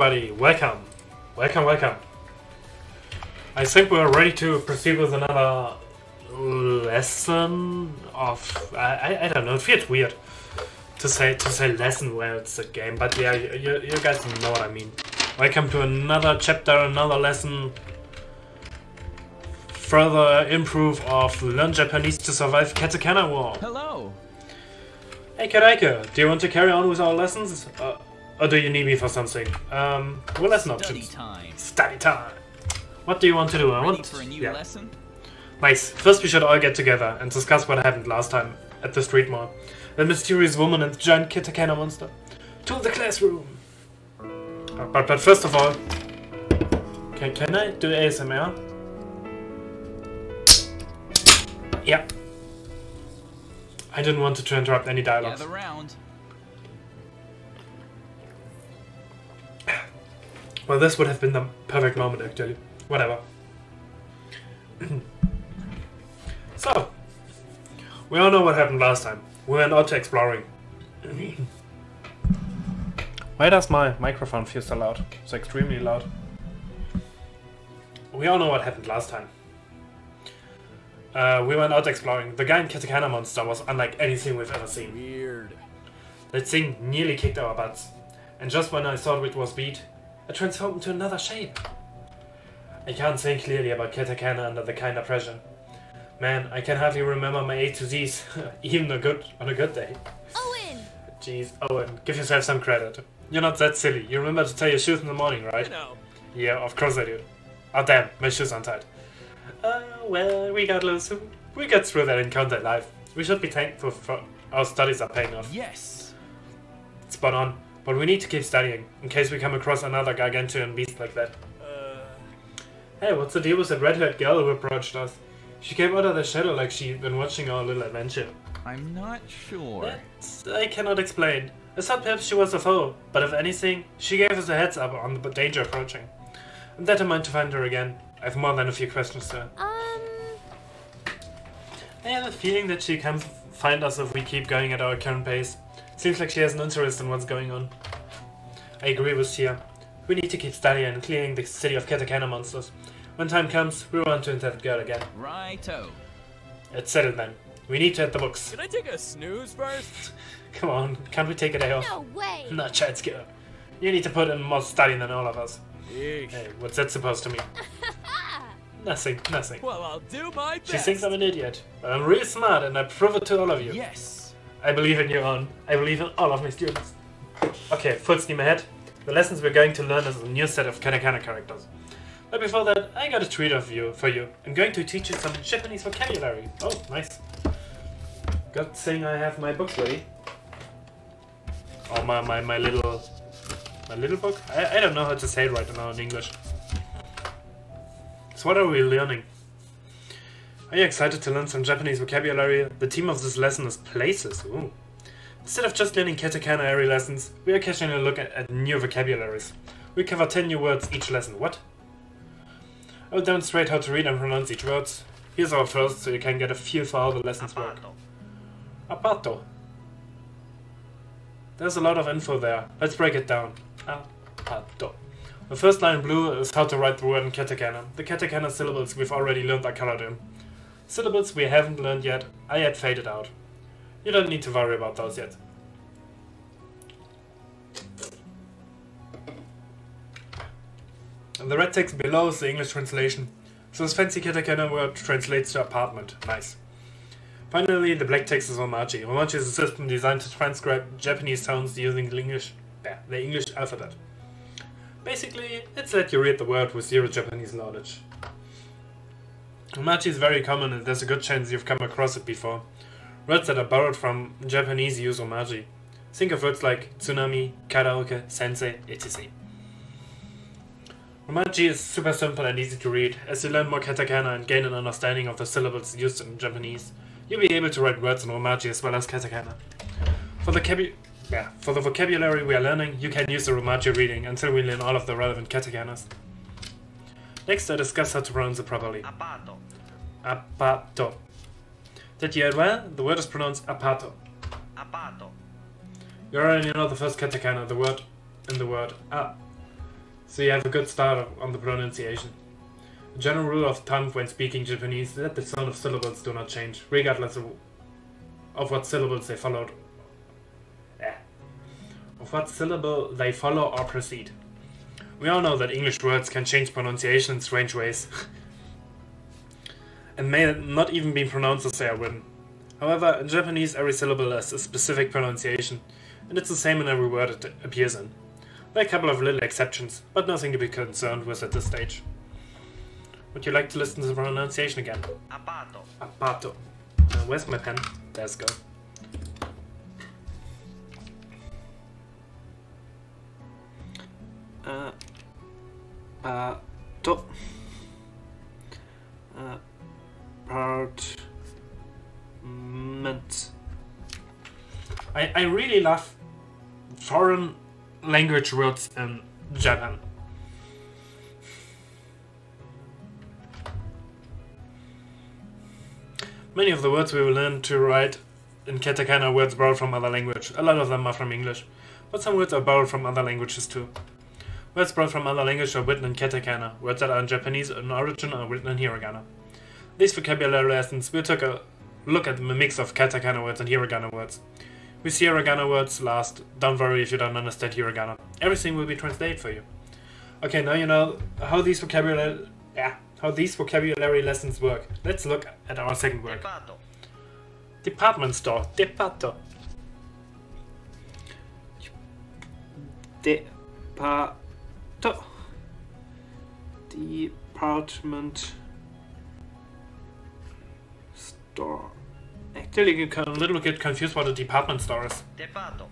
everybody, welcome. I think we're ready to proceed with another lesson of I don't know. It feels weird to say lesson where it's a game, but yeah, you guys know what I mean. Welcome to another chapter, another lesson. Further improve of Learn Japanese to Survive! Katakana War. Hello. Hey Karaoke, do you want to carry on with our lessons? Or do you need me for something? Well, lesson options. Study time. What do you want to do? Ready for a new lesson? Nice. First, we should all get together and discuss what happened last time at the street mall. The mysterious woman and the giant Katakana monster. To the classroom. But first of all, can I do ASMR? Yeah. I didn't want to interrupt any dialogue. Well, this would have been the perfect moment, actually. Whatever. So, we all know what happened last time. We went out to exploring. Why does my microphone feel so loud? It's extremely loud. We all know what happened last time. We went out exploring. The giant Katakana monster was unlike anything we've ever seen. Weird. That thing nearly kicked our butts. And just when I thought it was beat, it transformed into another shape. I can't think clearly about Katakana under the kind of pressure. Man, I can hardly remember my A to Z's, even on a good day. Owen! Jeez, Owen, give yourself some credit. You're not that silly. You remember to tie your shoes in the morning, right? I know. Yeah, of course I do. Oh damn, my shoes aren't tied. Well, we got loose. We got through that encounter alive. We should be thankful for our studies are paying off. Yes. Spot on. But we need to keep studying, in case we come across another gargantuan beast like that. Hey, what's the deal with that red-haired girl who approached us? She came out of the shadow like she'd been watching our little adventure. I'm not sure. I cannot explain. I thought perhaps she was a foe, but if anything, she gave us a heads up on the danger approaching. I'm determined to find her again. I have more than a few questions to her. I have a feeling that she can find us if we keep going at our current pace. Seems like she has an interest in what's going on. I agree with Sia. We need to keep studying and clearing the city of Katakana monsters. When time comes, we want to enter that girl again. Righto. It's settled then. We need to hit the books. Can I take a snooze first? Come on, can't we take a day off? No way! Not child's girl. You need to put in more study than all of us. Eek. Hey, what's that supposed to mean? Nothing. Well, I'll do my best. She thinks I'm an idiot, but I'm really smart and I prove it to all of you. Yes. I believe in you, Owen. I believe in all of my students. Okay, full steam ahead. The lessons we're going to learn is a new set of katakana characters. But before that, I got a treat for you. I'm going to teach you some Japanese vocabulary. Oh, nice. Good thing I have my book ready. Oh, my little book? I don't know how to say it right now in English. So what are we learning? Are you excited to learn some Japanese vocabulary? The theme of this lesson is places. Ooh. Instead of just learning katakana every lessons, we are catching a look at new vocabularies. We cover 10 new words each lesson. What? I will demonstrate how to read and pronounce each word. Here's our first, so you can get a feel for how the lessons work. Apato. There's a lot of info there. Let's break it down. Apato. The first line in blue is how to write the word in katakana. The katakana syllables we've already learned are colored in. Syllables we haven't learned yet, I had faded out. You don't need to worry about those yet. And the red text below is the English translation. So this fancy katakana word translates to apartment. Nice. Finally, the black text is Romaji. Romaji is a system designed to transcribe Japanese sounds using the English alphabet. Basically, it's that you read the word with zero Japanese knowledge. Romaji is very common and there's a good chance you've come across it before. Words that are borrowed from Japanese use Romaji. Think of words like Tsunami, Karaoke, Sensei, etc. Romaji is super simple and easy to read. As you learn more katakana and gain an understanding of the syllables used in Japanese, you'll be able to write words in Romaji as well as katakana. For the vocabulary we are learning, you can use the Romaji reading until we learn all of the relevant katakanas. Next, I discuss how to pronounce it properly. Apato. Apato. Did you hear well? The word is pronounced Apato. Apato. You already know the first katakana, the word in the word A. So you have a good start on the pronunciation. A general rule of thumb when speaking Japanese is that the sound of syllables do not change, regardless of what syllables they followed. Of what syllable they follow or precede. We all know that English words can change pronunciation in strange ways. And may not even be pronounced as they are written. However, in Japanese every syllable has a specific pronunciation, and it's the same in every word it appears in. There are a couple of little exceptions, but nothing to be concerned with at this stage. Would you like to listen to the pronunciation again? Apato. Apato. Where's my pen? Let's go. To. Apartment. I really love foreign language words in Japan. Many of the words we will learn to write in Katakana are words borrowed from other language. A lot of them are from English, but some words are borrowed from other languages too. Words borrowed from other languages are written in Katakana. Words that are in Japanese in origin are written in Hiragana. These vocabulary lessons, we took a look at the mix of Katakana words and Hiragana words. We see Hiragana words last. Don't worry if you don't understand Hiragana. Everything will be translated for you. Okay, now you know how these vocabulary lessons work. Let's look at our second word. Depāto. Department store. Depāto. Depāto. Department. Store. Actually, you can a little get confused what a department store is. Depāto.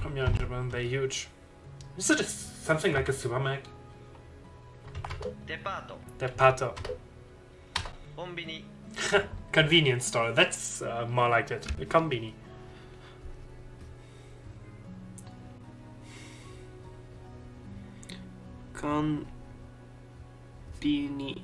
From here in Japan, they're huge. Is it something like a supermarket? Depāto. Depāto. Konbini. Convenience store. That's more like it. A konbini. Konbini.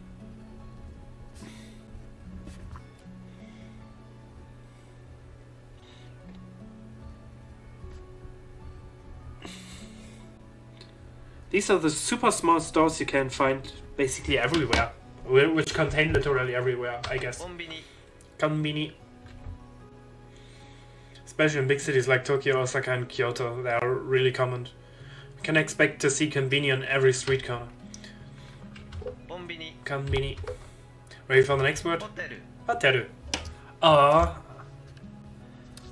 These are the super small stores you can find basically everywhere, which contain literally everywhere, I guess. Konbini. Konbini. Especially in big cities like Tokyo, Osaka and Kyoto, they are really common. You can expect to see konbini on every street corner. Konbini. Konbini. Ready for the next word? Hoteru. Hoteru. Ah.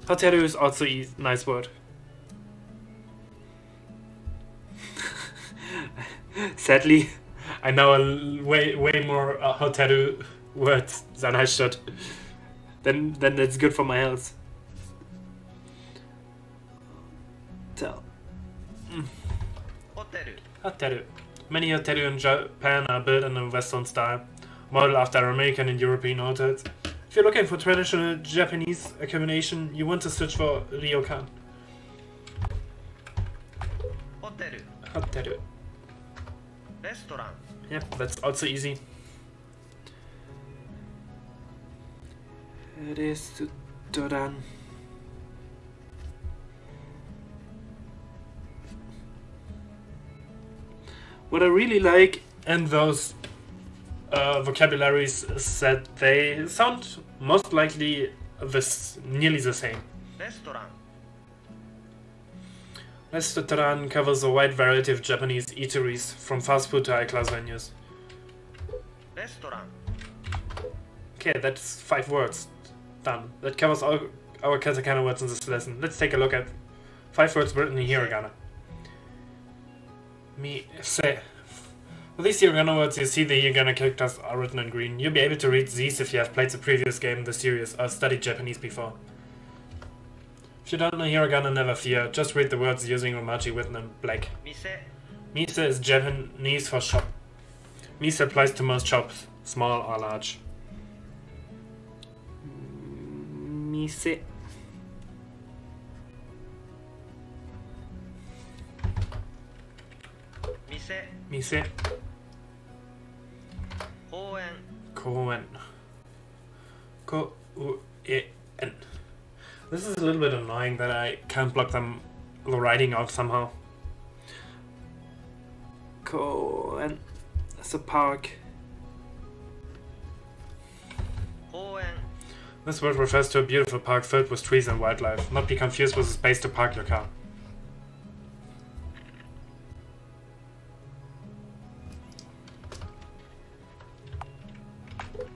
Hoteru is also a nice word. Sadly, I know way more Hoteru words than I should. Then it's good for my health. Tell. Hoteru. Hoteru. Many Hoteru in Japan are built in a Western style, modeled after American and European hotels. If you're looking for traditional Japanese accommodation, you want to search for ryokan. Hoteru. Hoteru. Restaurant. Yep, that's also easy. Resutoran. What I really like in those vocabularies is that they sound most likely nearly the same. Restaurant. Resutoran covers a wide variety of Japanese eateries, from fast food to high-class venues. Restaurant. Okay, that's 5 words. Done. That covers all our Katakana words in this lesson. Let's take a look at 5 words written in Hiragana. Mise. For these Hiragana words, you see the Hiragana characters are written in green. You'll be able to read these if you have played the previous game in the series or studied Japanese before. If you don't know Hiragana, never fear. Just read the words using Romaji written in black. Mise. Mise is Japanese for shop. Mise applies to most shops, small or large. Mise. Mise. Mise. Owen. Koen. Ko-u-e-en. This is a little bit annoying that I can't block the writing out somehow. Kōriōko and as a park. Owen. This word refers to a beautiful park filled with trees and wildlife. Not be confused with a space to park your car.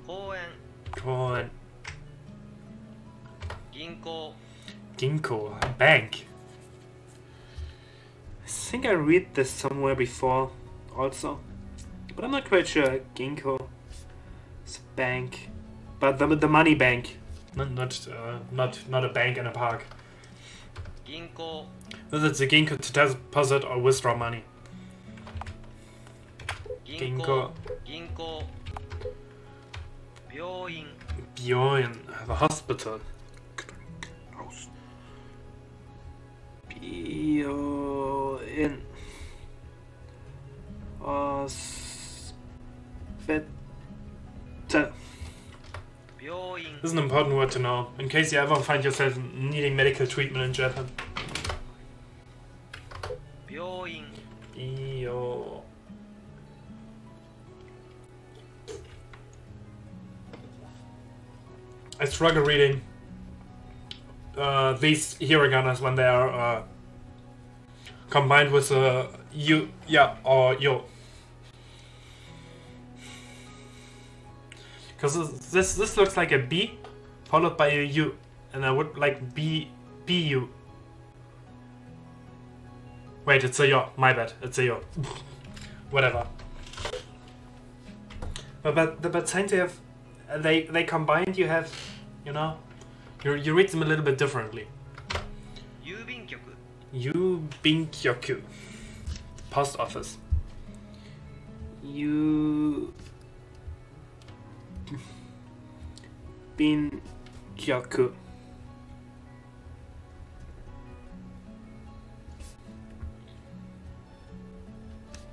Owen. Ginko. Ginko. Bank. I think I read this somewhere before also, but I'm not quite sure. Ginko. It's a bank. But the money bank. Not a bank in a park. Ginko. Whether it's a ginko to deposit or withdraw money. Ginko. Ginko. Byoin. Byoin. The hospital. Byoin. Hospital. This is an important word to know, in case you ever find yourself needing medical treatment in Japan. Bio. I struggle reading these hiraganas when they are combined with you, yeah, or yo. Because this looks like a B followed by a U, and I would like B U. Wait, it's a yo. My bad. It's a yo. Whatever. But since you have, they combined. You have, you know, you read them a little bit differently. Yūbinkyoku. Yūbinkyoku. Post office. Yūbinkyoku.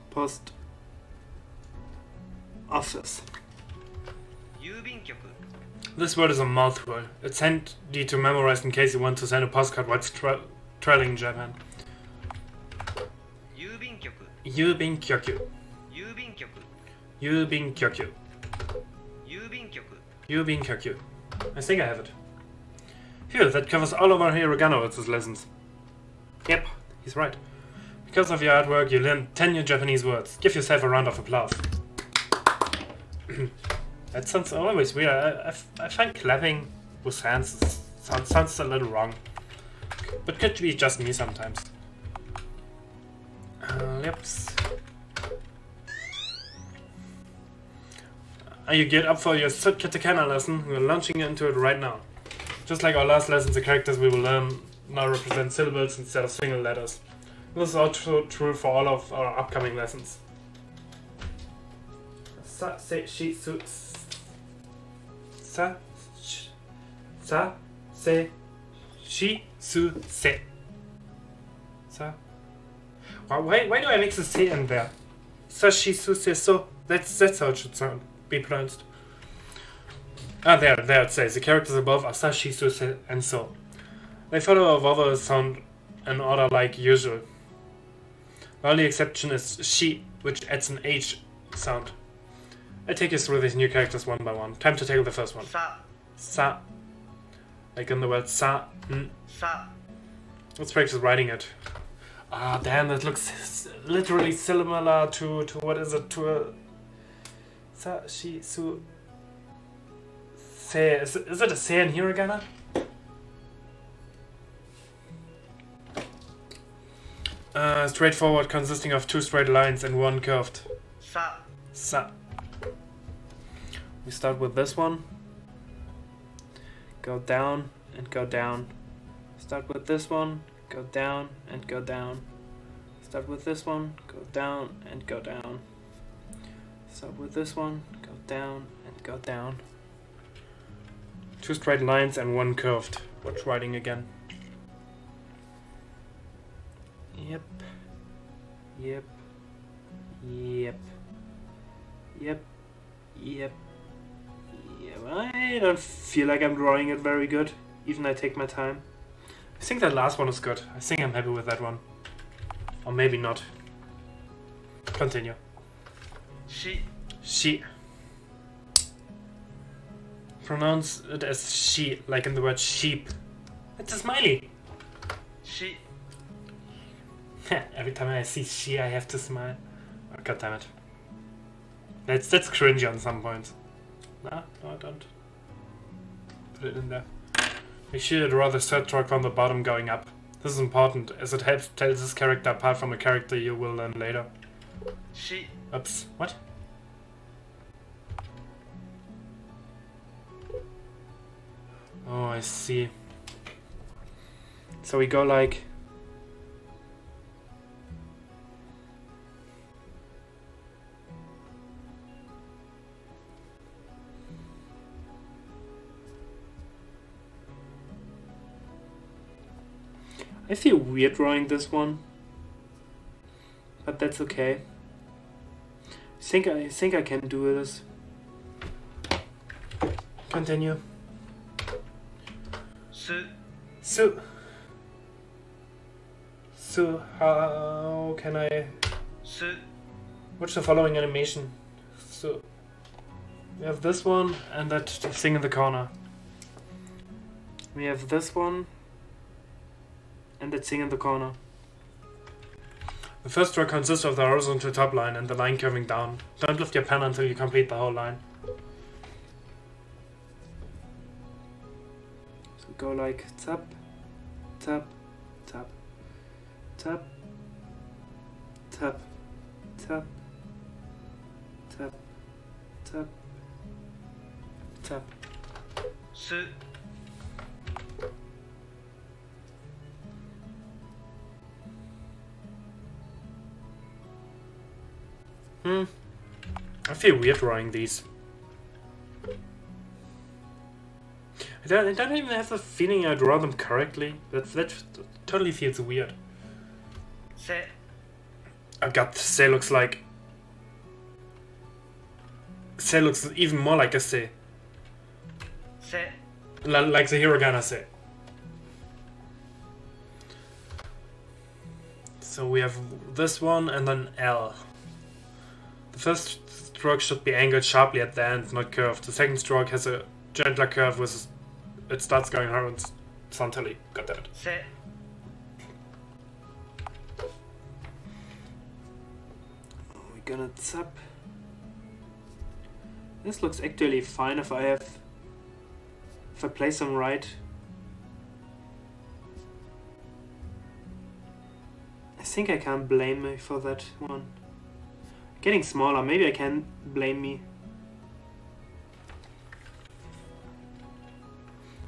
Post office. Yūbinkyoku. This word is a mouthful. It's handy to memorize in case you want to send a postcard while traveling in Japan. Yūbinkyoku. Yūbinkyoku. Yūbinkyoku. Yūbinkyoku. Yūbinkyoku. I think I have it. Phew, that covers all of our hiragana with his lessons. Yep, he's right. Because of your hard work, you learned 10 new Japanese words. Give yourself a round of applause. That sounds always weird. I find clapping with hands sounds a little wrong. But could be just me sometimes. Lips. Are you geared up for your third Katakana lesson? We're launching into it right now. Just like our last lesson, the characters we will learn now represent syllables instead of single letters. This is also true for all of our upcoming lessons. Sa, se, shi, su, sa, sh, sa, se, shi, su, se. Sa. Why do I mix the se in there? Sa, shi, su, se, so. That's how it should sound. Be pronounced. Ah, there it says. The characters above are sa, shi, su, se, and so. They follow a vowel sound in order like usual. The only exception is shi, which adds an h sound. I take you through these new characters one by one. Time to tackle the first one. Sa. Sa. Like in the word sa. Mm. Sa. Let's practice writing it. Ah, damn, that looks literally similar to what is it? To a... Sa, shi, su, se. Is it a se in hiragana? Straightforward, consisting of two straight lines and one curved. Sa. Sa. We start with this one. Go down and go down. Start with this one. Go down and go down. Start with this one. Go down and go down. Start with this one, go down, and go down. Two straight lines and one curved. Watch writing again. Yep. Yep. Yep. Yep. Yep. Yep. I don't feel like I'm drawing it very good. Even I take my time. I think that last one is good. I think I'm happy with that one. Or maybe not. Continue. She. Pronounce it as she, like in the word sheep. It's a smiley. She. Every time I see she, I have to smile. Oh, God damn it. That's cringy on some points. No, don't. Put it in there. Make sure you'd rather third track on the bottom going up. This is important, as it helps tell this character apart from a character you will learn later. She. Oops, what? Oh, I see. So we go like... I feel weird drawing this one, but that's okay. I think I can do this. Continue. So how can I? Watch the following animation. So we have this one and that thing in the corner. We have this one and that thing in the corner. The first row consists of the horizontal top line and the line curving down. Don't lift your pen until you complete the whole line. Go like tap, tap, tap, tap, tap, tap, tap, tap, tap. Sit. I feel weird drawing these. I don't even have the feeling I draw them correctly. That totally feels weird. Se. Oh god, se looks like... Se looks even more like a se. Se. Like the hiragana se. So we have this one and then L. The first stroke should be angled sharply at the end, not curved. The second stroke has a gentler curve with... It starts going horizontally. Got that. We're gonna tap. This looks actually fine if I place them right. I think I can't blame me for that one. Getting smaller, maybe I can blame me.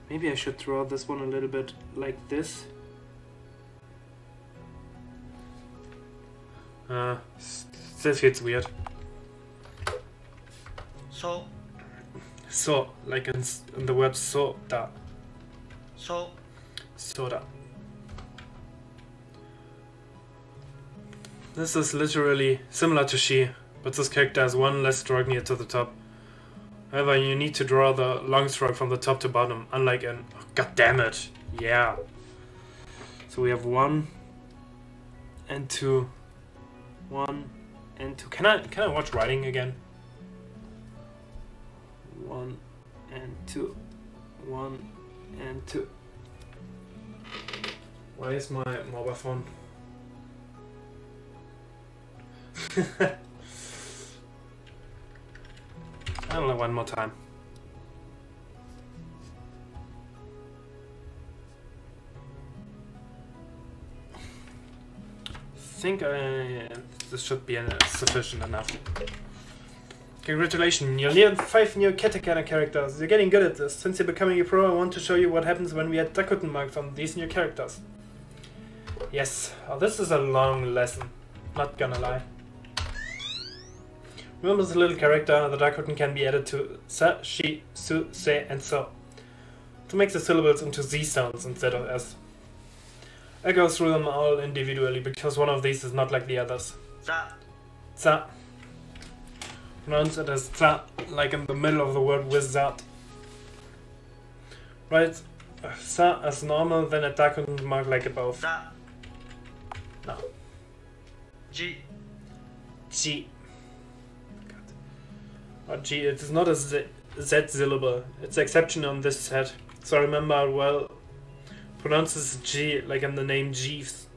Maybe I should draw this one a little bit like this. This feels weird. So, like in the word soda. Soda. This is literally similar to she, but this character has one less stroke near to the top. However, you need to draw the long stroke from the top to bottom, unlike an... Oh, God damn it! Yeah. So we have one and two. One and two. Can I watch writing again? One and two. One and two. Why is my mobile phone? Only one more time. I think this should be sufficient enough. Congratulations, you learned 5 new Katakana characters. You're getting good at this. Since you're becoming a pro, I want to show you what happens when we add Dakuten marks on these new characters. Yes, oh, this is a long lesson. Not gonna lie. Remember this little character, the Dakuten can be added to sa, shi, su, se, and so to make the syllables into z sounds instead of s. I go through them all individually because one of these is not like the others. Za. Za. Pronounce it as za, like in the middle of the word without. Write sa as normal, then a Dakuten mark like above. Za. No. Ji. G. God. Oh, G. It is not a Z syllable. It's an exception on this set. So I remember well. Pronounces G like in the name Jeeves.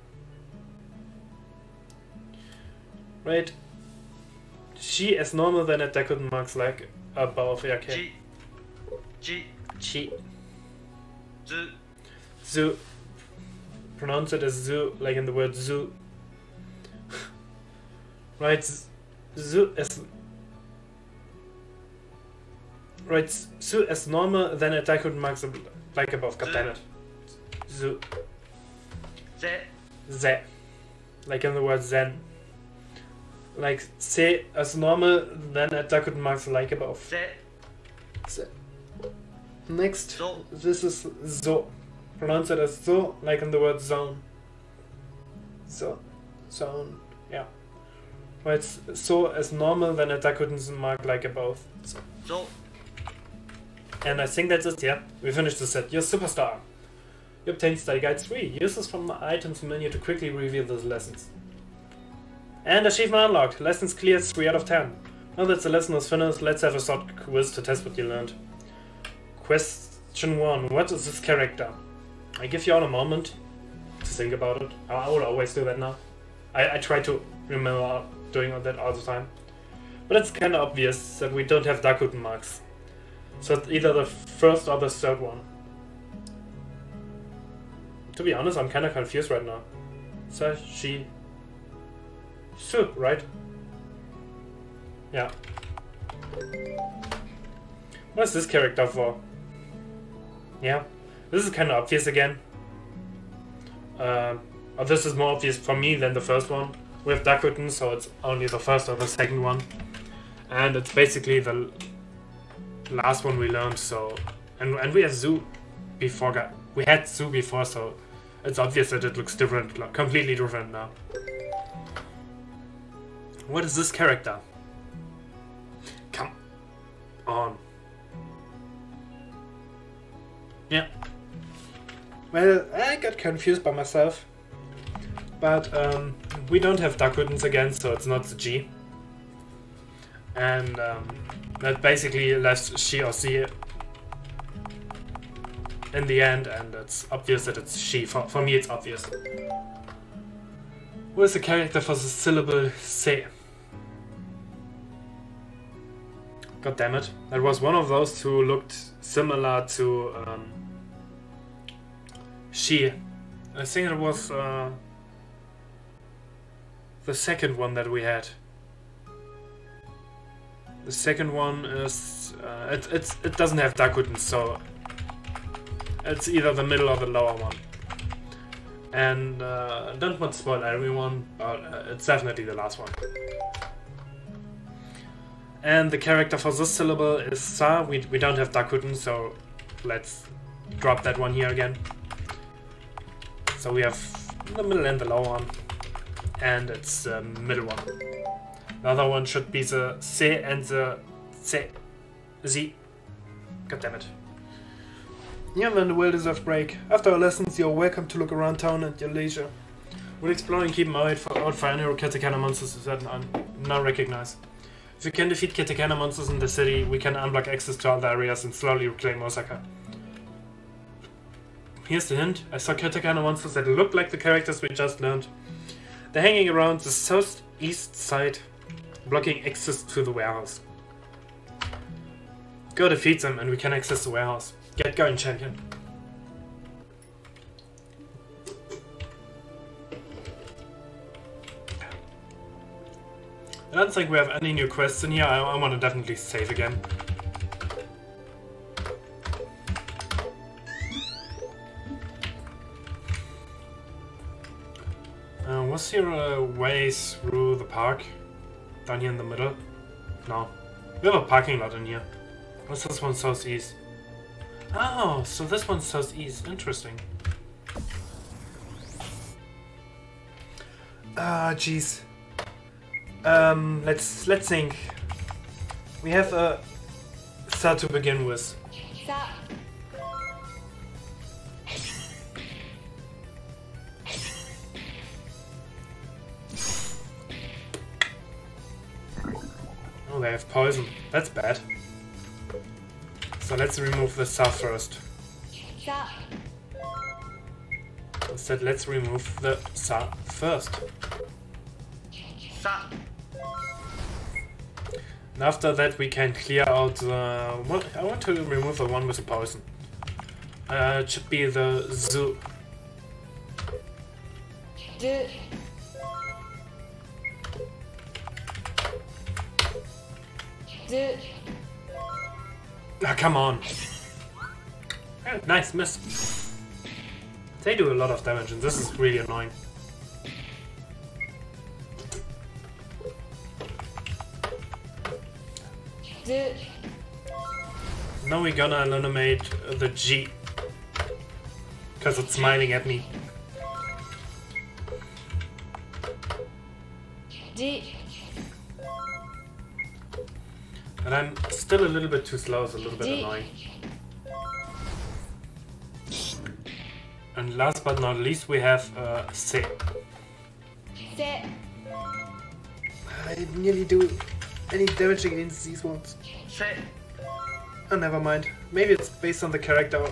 Right. G is normal then at Dakuten marks like above. Yeah, okay. G. G. Zu. Zu. Pronounce it as zoo, like in the word zoo. Right, zoo is... Right, zoo is normal, then a Dakuten marks like above, goddammit. Zoo. Ze. Ze. Like in the word zen. Like, se is normal, then a Dakuten marks like above. Ze. Ze. Next, so. This is zo. Pronounce it as so, like in the word zone. So, zone, yeah. Right, so is normal, then a Dakuten mark like above. So. So. And I think that's it, yeah. We finished the set. You're a superstar. You obtained Study Guide 3. Use this from the items menu to quickly reveal those lessons. And achievement unlocked. Lessons cleared 3 out of 10. Now that the lesson is finished, let's have a short quiz to test what you learned. Question 1. What is this character? I give you all a moment to think about it. I would always do that now. I try to remember doing that all the time. But it's kind of obvious that we don't have Dakuten marks. So it's either the first or the third one. To be honest, I'm kind of confused right now. So, she... Su, right? Yeah. What is this character for? Yeah. This is kind of obvious again. This is more obvious for me than the first one. We have Dakuten, so it's only the first or the second one. And it's basically the last one we learned, so... And we have Zoo before... We had Zoo before, so... It's obvious that it looks different, completely different now. What is this character? Come on. Yeah. Well, I got confused by myself, but we don't have Dakutens again, so it's not the G. And that basically left she or C in the end, and it's obvious that it's she. For me, it's obvious. What is the character for the syllable se? God damn it! That was one of those who looked similar to. She. I think it was the second one that we had. The second one is it doesn't have Dakuten, so it's either the middle or the lower one. And I don't want to spoil everyone, but it's definitely the last one. And the character for this syllable is sa. We don't have Dakuten, so let's drop that one here again. So we have the middle and the lower one, and it's the middle one. The other one should be the C and the C. Z. God damn it. You and the well-deserved break. After our lessons, you're welcome to look around town at your leisure. We'll explore and keep an eye out for any Katakana monsters that are now recognized. If we can defeat Katakana monsters in the city, we can unblock access to other areas and slowly reclaim Osaka. Here's the hint. I saw Katakana monsters that looked like the characters we just learned. They're hanging around the southeast side, blocking access to the warehouse. Go defeat them and we can access the warehouse. Get going, champion. I don't think we have any new quests in here. I want to definitely save again. Was there a way through the park? Down here in the middle? No. We have a parking lot in here. What's this one southeast? Oh, so this one's southeast. Interesting. Ah, jeez. Let's think. We have a sa to begin with. Sa. Oh, they have poison. That's bad. So let's remove the stuff first. Instead, let's remove the sa first. Sa. And after that, we can clear out the. Well, I want to remove the one with the poison. It should be the zu. Du. Du. Ah, come on! Oh, nice miss. They do a lot of damage, and this is really annoying. Du. Now we're gonna eliminate the G, because it's smiling at me. G. And I'm still a little bit too slow, it's a little bit annoying. And last but not least, we have Se. Se. I didn't nearly do any damage against these ones. Se. Oh, never mind. Maybe it's based on the character,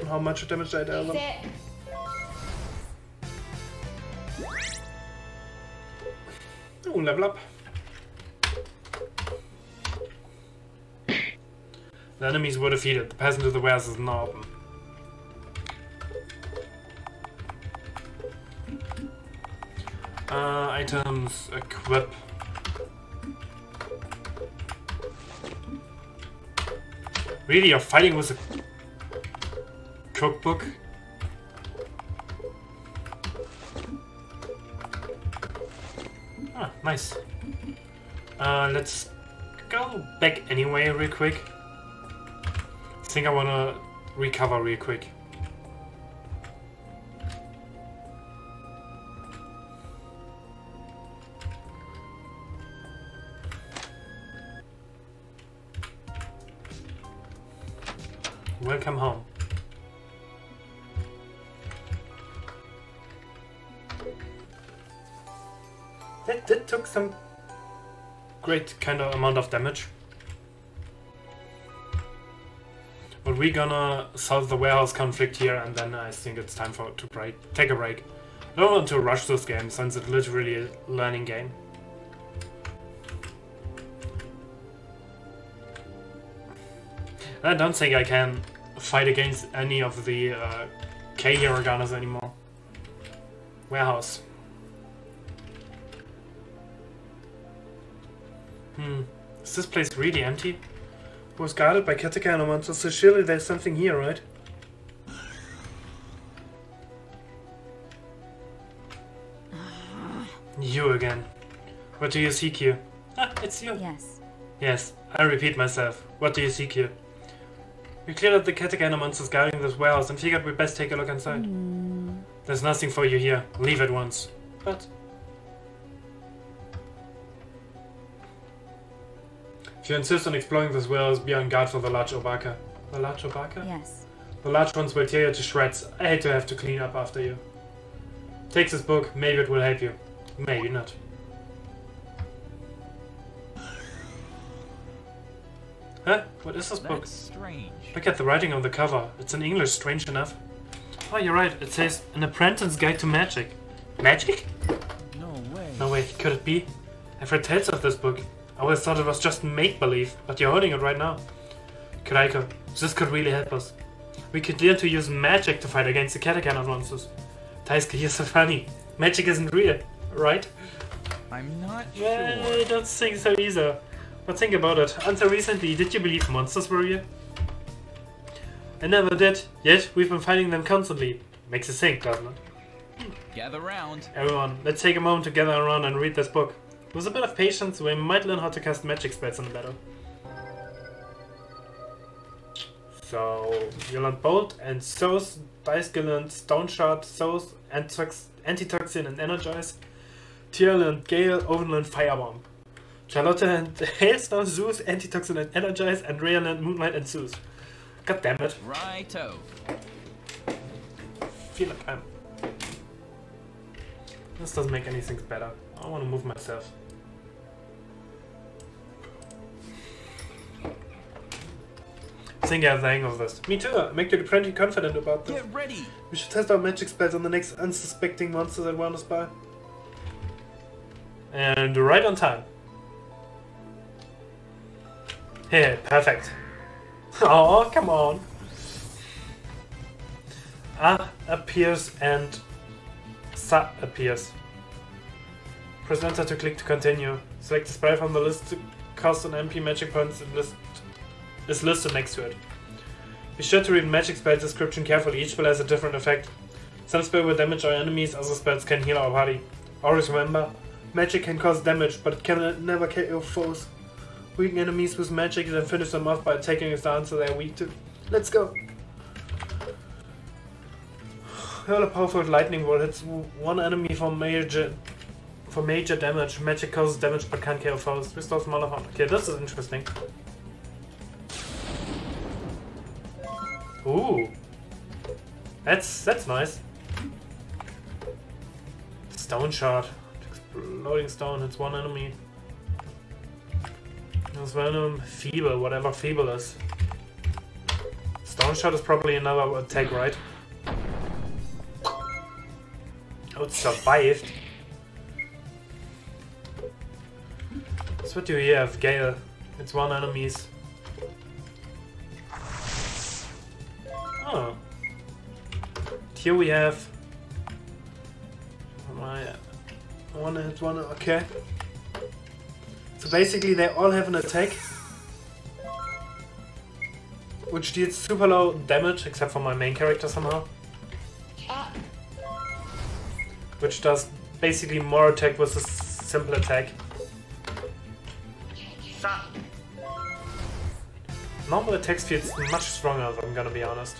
on how much damage I dealt them. Oh, level up. The enemies were defeated. The passage to the warehouse is now open. Items, equip. Really, you're fighting with a cookbook? Ah, nice. Let's go back anyway real quick. I think I wanna recover real quick. Welcome home. That took some great kind of amount of damage. But we're gonna solve the warehouse conflict here, and then I think it's time for to break. Take a break. I don't want to rush this game since it's literally a learning game. I don't think I can fight against any of the K Hiraganas anymore. Warehouse. Is this place really empty? It was guarded by Katakana monsters, so surely there's something here, right? You again. What do you seek here? Ah, it's you. Yes. Yes, I repeat myself. What do you seek here? We cleared out the Katakana monsters guarding this warehouse and figured we'd best take a look inside. There's nothing for you here. Leave at once. But... if you insist on exploring this warehouse, be on guard for the large Obake. The large Obake? Yes. The large ones will tear you to shreds. I hate to have to clean up after you. Take this book. Maybe it will help you. Maybe not. Huh? What is this book? That's strange. Look at the writing on the cover. It's in English, strange enough. Oh, you're right. It says, An Apprentice's Guide to Magic. Magic? No way. No way. Could it be? I've read tales of this book. I always thought it was just make-believe, but you're holding it right now. Kuraiko, this could really help us. We could learn to use magic to fight against the Katakana monsters. Daisuke, you're so funny. Magic isn't real, right? I'm not sure. Well, I don't think so either. But think about it, until recently, did you believe monsters were real? I never did, yet we've been fighting them constantly. Makes you think, doesn't it? Gather round. Everyone, let's take a moment to gather around and read this book. With a bit of patience, we might learn how to cast magic spells in battle. So, you learn Bolt and Source, Daisuke learned Stone Shard, Source, Antitoxin and Energize, Tia learned Gale, Owen learned Firebomb. Charlotte and Hailstone, Zeus, Antitoxin and Energize, Andrea and Moonlight and Zeus. God damn it. Righto. Feel like I'm... This doesn't make anything better. I want to move myself. think I have the hang of this. Me too. Make you pretty confident about this. Get ready. We should test our magic spells on the next unsuspecting monster that wanders by. And right on time. Here, perfect. Oh, come on. A appears and Sa appears. Press enter to click to continue. Select the spell from the list to cost an MP magic points and list is listed next to it. Be sure to read magic spell description carefully. Each spell has a different effect. Some spells will damage our enemies, other spells can heal our party. Always remember, magic can cause damage, but it can never KO foes. Weaken enemies with magic and then finish them off by attacking a stance so they are weak to. Let's go! Hurl a powerful lightning bolt. Hits one enemy for major damage. Magic causes damage but can't KO foes. Restore smaller one. Okay, this is interesting. Ooh, that's nice. Stone shard. Exploding stone. It's one enemy. There's venom. Feeble. Whatever feeble is. Stone shard is probably another attack, right? Oh, it survived. So what do you have, Gale? It's one enemies. Oh. Here we have one hit one. Okay. So basically, they all have an attack, which deals super low damage, except for my main character somehow. Which does basically more attack with a simple attack. Normal attack feels much stronger, if I'm gonna be honest.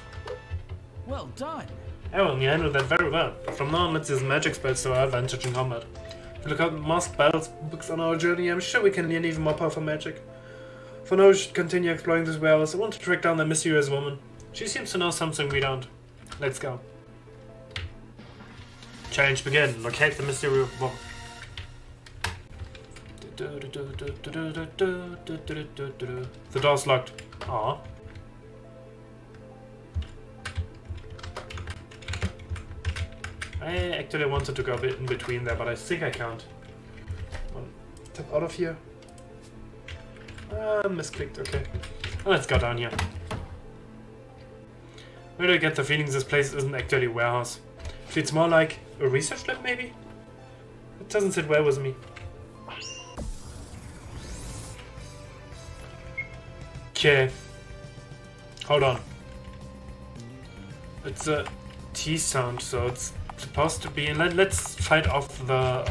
Well done! Owen, you handled that very well. From now on, let's use magic spells to our advantage in combat. If we look up more spells books on our journey, I'm sure we can learn even more powerful magic. For now, we should continue exploring this warehouse. I want to track down the mysterious woman. She seems to know something we don't. Let's go. Challenge begin. Locate the mysterious woman. The door's locked. Aww. I actually wanted to go a bit in between there, but I think I can't. Tap out of here. Ah, misclicked. Okay. Let's go down here. Where do I get the feeling this place isn't actually a warehouse? It's more like a research lab, maybe? It doesn't sit well with me. Okay. Hold on. It's a T sound, so it's supposed to be... Let's fight off the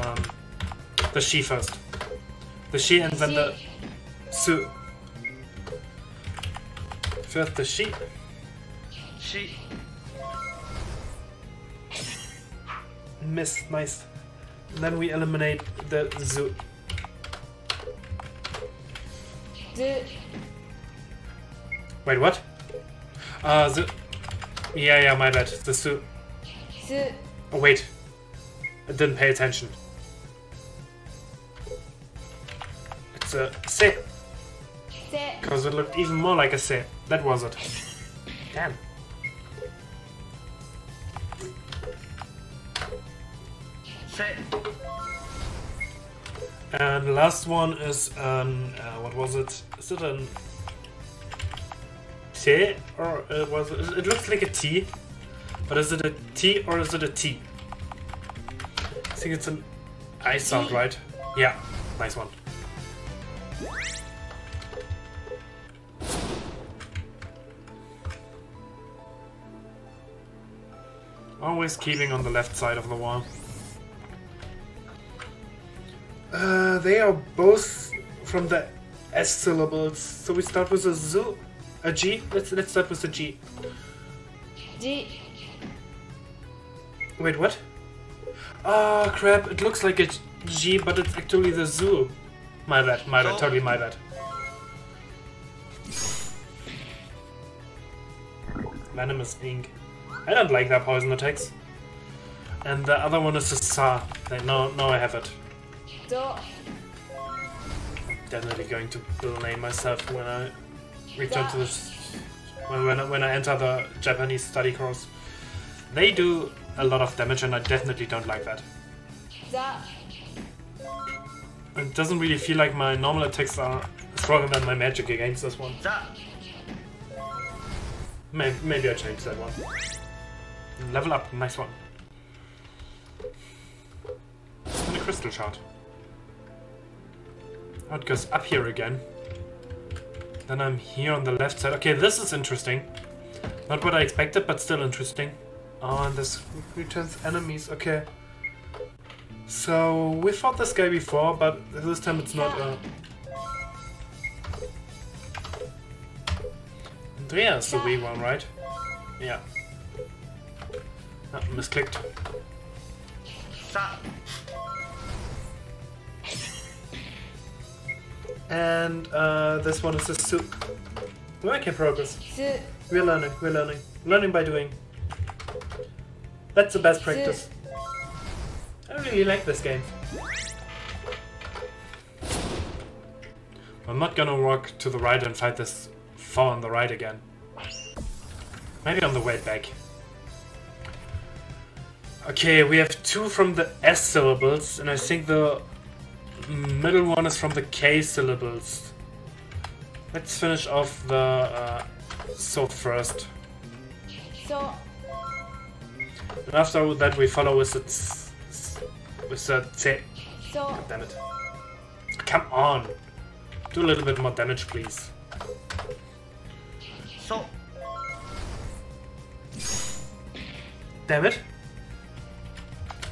she first. The she and then the... Su. First the she. She. Miss, nice. And then we eliminate the zoo. Wait, what? Zoo. Yeah, my bad. The zoo. Oh, wait. I didn't pay attention. It's a se. Because it looked even more like a se. That was it. Damn. And the last one is what was it? Is it an T or was it? It looks like a T, but is it a T or is it a T? I think it's an I sound, right? Yeah, nice one. Always keeping on the left side of the wall. They are both from the S syllables, so we start with a zoo, a G. Let's start with a G. G. Wait, what? Ah, oh, crap! It looks like a G, but it's actually the zoo. My bad, totally my bad. Venomous ink. I don't like that poison attacks. And the other one is the Sa. Now I have it. I'm definitely going to blame myself when I return to this when I enter the Japanese study course. They do a lot of damage and I definitely don't like that. It doesn't really feel like my normal attacks are stronger than my magic against this one. Maybe I change that one. Level up, nice one. And a crystal shard. Oh, it goes up here again. Then I'm here on the left side. Okay, this is interesting. Not what I expected, but still interesting. Oh, and this returns enemies, okay. So, we fought this guy before, but this time it's not a... Andrea is the wee one, right? Yeah. Oh, misclicked. And this one is a soup. Well, I can progress. We're learning. Learning by doing. That's the best practice. I really like this game. I'm not gonna walk to the right and fight this foe on the right again. Maybe on the way back. Okay, we have two from the S syllables, and I think the middle one is from the K syllables. Let's finish off the so first. So. And after that, we follow with the C. So. God damn it! Come on, do a little bit more damage, please. So. Damn it.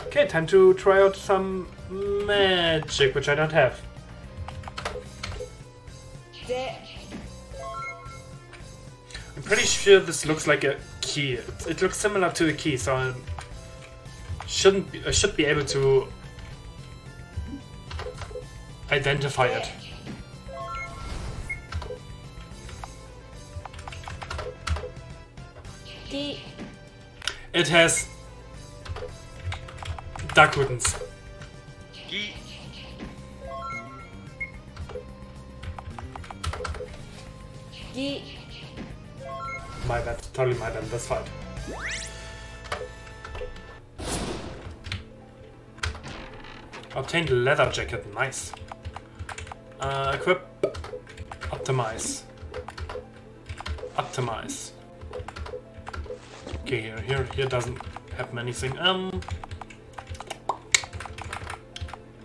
Okay, time to try out some magic, which I don't have. I'm pretty sure this looks like a key. It looks similar to a key, so I should be able to identify it. It has Dakutens. My bad, totally my bad, that's fine. Obtained leather jacket, nice. Equip, optimize. Okay, here doesn't happen anything.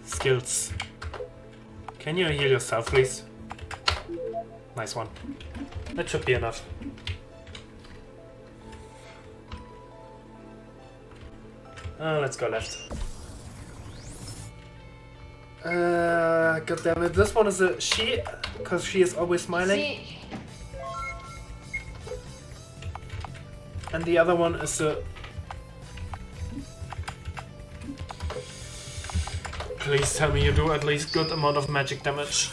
Skills. Can you heal yourself, please? Nice one. That should be enough. Let's go left. God damn it! This one is a she, because she is always smiling. She. And the other one is a. Please tell me you do at least good amount of magic damage.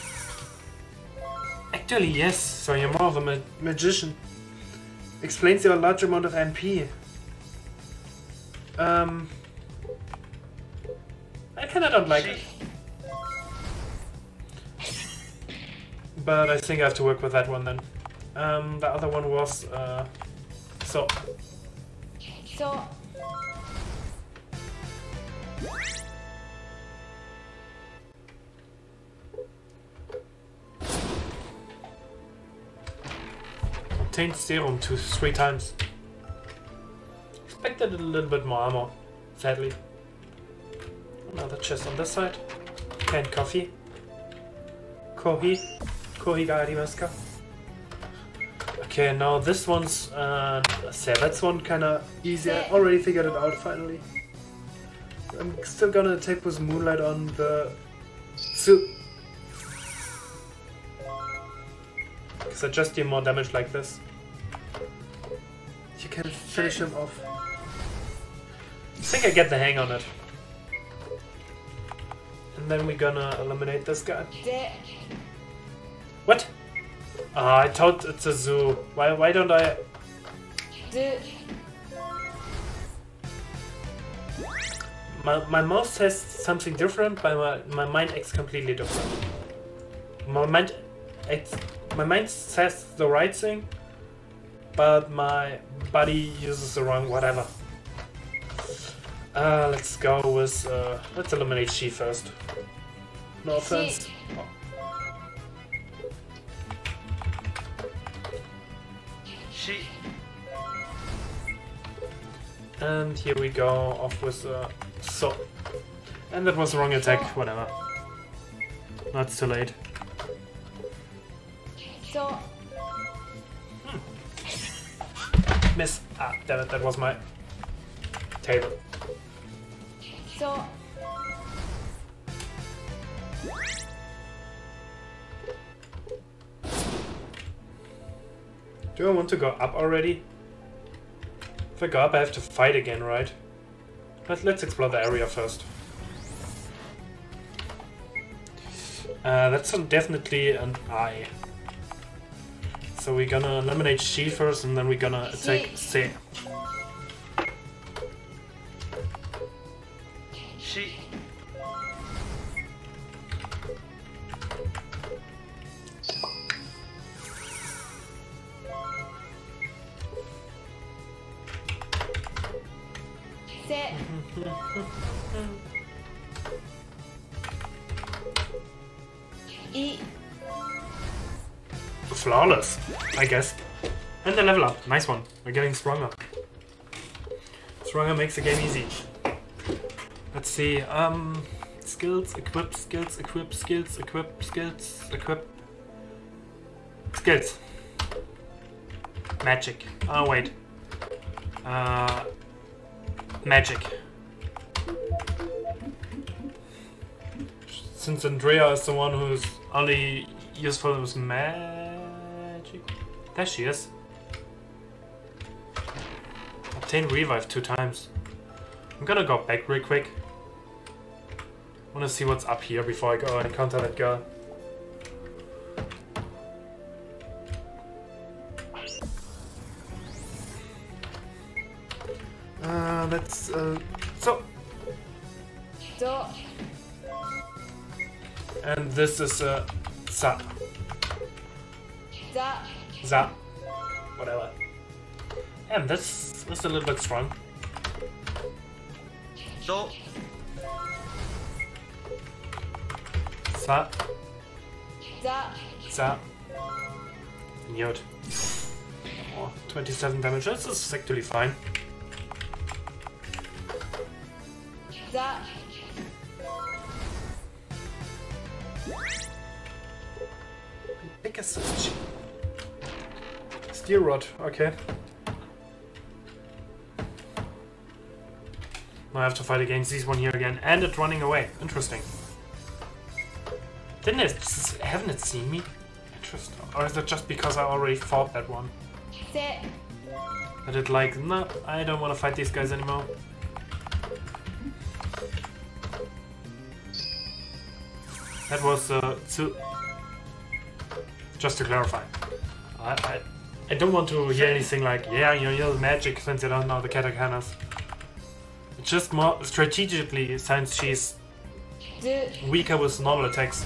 Actually, yes, so you're more of a magician. Explains your large amount of MP. I kinda don't like it. But I think I have to work with that one then. The other one was, So. Obtained serum 2-3 times. Expected a little bit more armor, sadly. Another chest on this side. Canned coffee. Kohi ga arimasu ka? Okay, now this one's sad. That's one kinda easy. I already figured it out finally. I'm still gonna attack with moonlight on the soup. I just do more damage like this. You can finish him off. I think I get the hang on it. And then we're gonna eliminate this guy. What? I thought it's a zoo. Why don't I... My mouth says something different, but my mind acts completely different. My mind says the right thing, but my buddy uses the wrong whatever. Let's go with, let's eliminate she first. No offense. Oh. She. And here we go, off with so. And that was the wrong attack, whatever. That's too late. So. Hmm. Miss. Ah, damn it, that was my table. So. Do I want to go up already? If I go up, I have to fight again, right? Let's explore the area first. That's definitely an I. So we're gonna eliminate she first, and then we're gonna attack Se. She. Flawless, I guess. And the level up, nice one. We're getting stronger. Stronger makes the game easy. Let's see. Skills, equip, skills, equip, skills, equip, skills, equip, skills. Magic. Oh wait. Magic. Since Andrea is the one who's only useful with magic. There she is. Obtain revive 2 times. I'm gonna go back real quick. I wanna see what's up here before I go and encounter that girl. That's so. So. And this is a za. Za. Za. Whatever. And this is a little bit strong. So. Za. Za. Za. Yod. Oh, 27 damage. This is actually fine. Za. Big assist. Steel rod, okay. Now I have to fight against this one here again, and it's running away. Interesting. Didn't it? Haven't it seen me? Interesting. Or is it just because I already fought that one? That it like, no, I don't want to fight these guys anymore. That was just to clarify. I don't want to hear anything like, yeah, you're magic since you don't know the katakanas. It's just more strategically since she's weaker with normal attacks.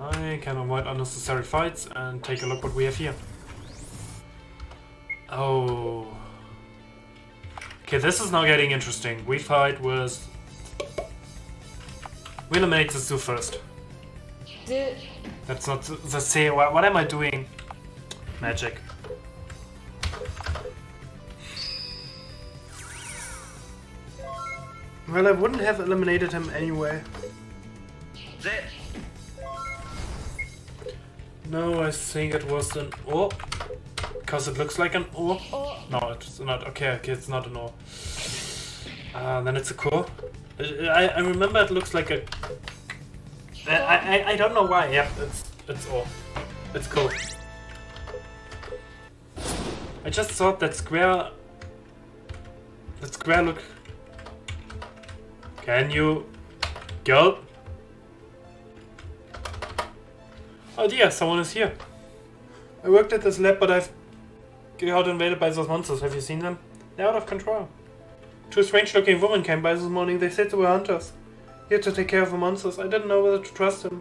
I can avoid unnecessary fights and take a look what we have here. Oh. Okay, this is now getting interesting. We fight with. We eliminate the zoo first. That's not the sea. What am I doing? Magic. Well, I wouldn't have eliminated him anyway. No, I think it was an O. Because it looks like an O. No, it's not. Okay, it's not an O. Then it's a Ko. I remember it looks like a. I don't know why. Yeah, it's O. It's Ko. I just thought that square. That square look. Can you, girl? Oh dear, someone is here. I worked at this lab, but I've got invaded by those monsters. Have you seen them? They're out of control. 2 strange-looking women came by this morning. They said they were hunters. He had to take care of the monsters. I didn't know whether to trust him.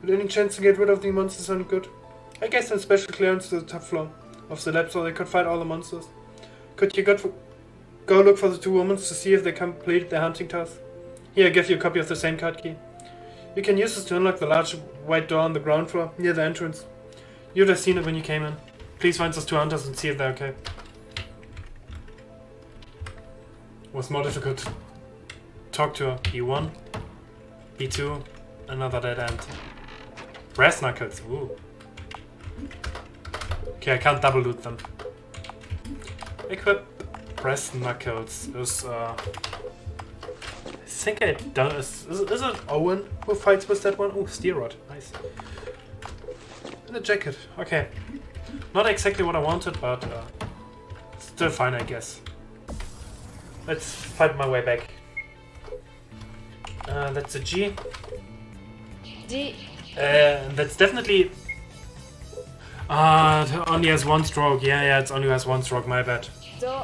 But any chance to get rid of the monsters sounded good. I gave them special clearance to the top floor of the lab so they could fight all the monsters. Could you go look for the two women to see if they completed their hunting task? Here, I give you a copy of the same card key. You can use this to unlock the large white door on the ground floor near the entrance. You'd have seen it when you came in. Please find those two hunters and see if they're okay. It was more difficult to talk to her. B1, B2, another dead end. Brass knuckles, ooh. Okay, I can't double loot them. Equip brass knuckles is, I think I done, is it Owen who fights with that one? Ooh, steel rod, nice. And a jacket, okay. Not exactly what I wanted, but still fine, I guess. Let's find my way back. That's a G. D. That's definitely... it only has one stroke. Yeah, it only has one stroke, my bad. Do.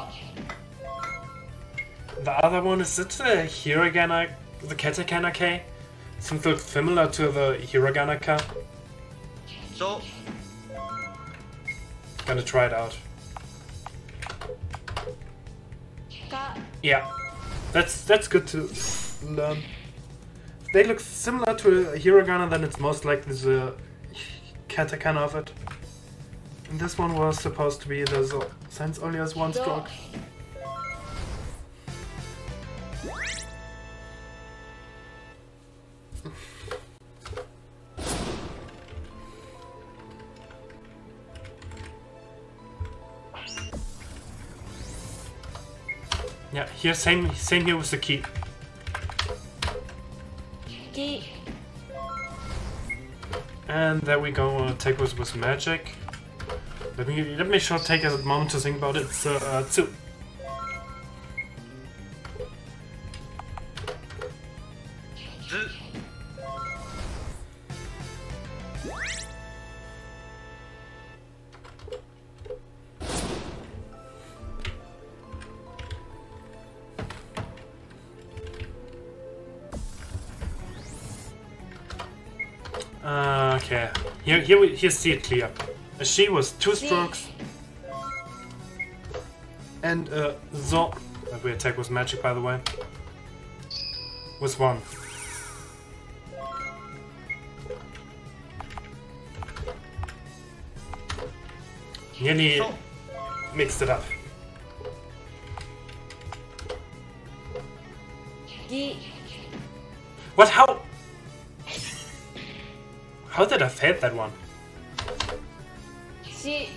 The other one, is it the Hiragana, the Katakana K? Something similar to the Hiragana K. Do. Gonna try it out. Yeah, that's good to learn. If they look similar to a hiragana, then it's most likely the katakana of it. And this one was supposed to be the sense only has one stroke. Yeah, here, same here with the key. Key. And there we go. Take with magic. Let me sure take a moment to think about it. So, two. Okay, here see it clear. A she was two strokes. And a zo that we attack with magic, by the way. Was one. Nearly mixed it up. What? How? How did I fail that one? She.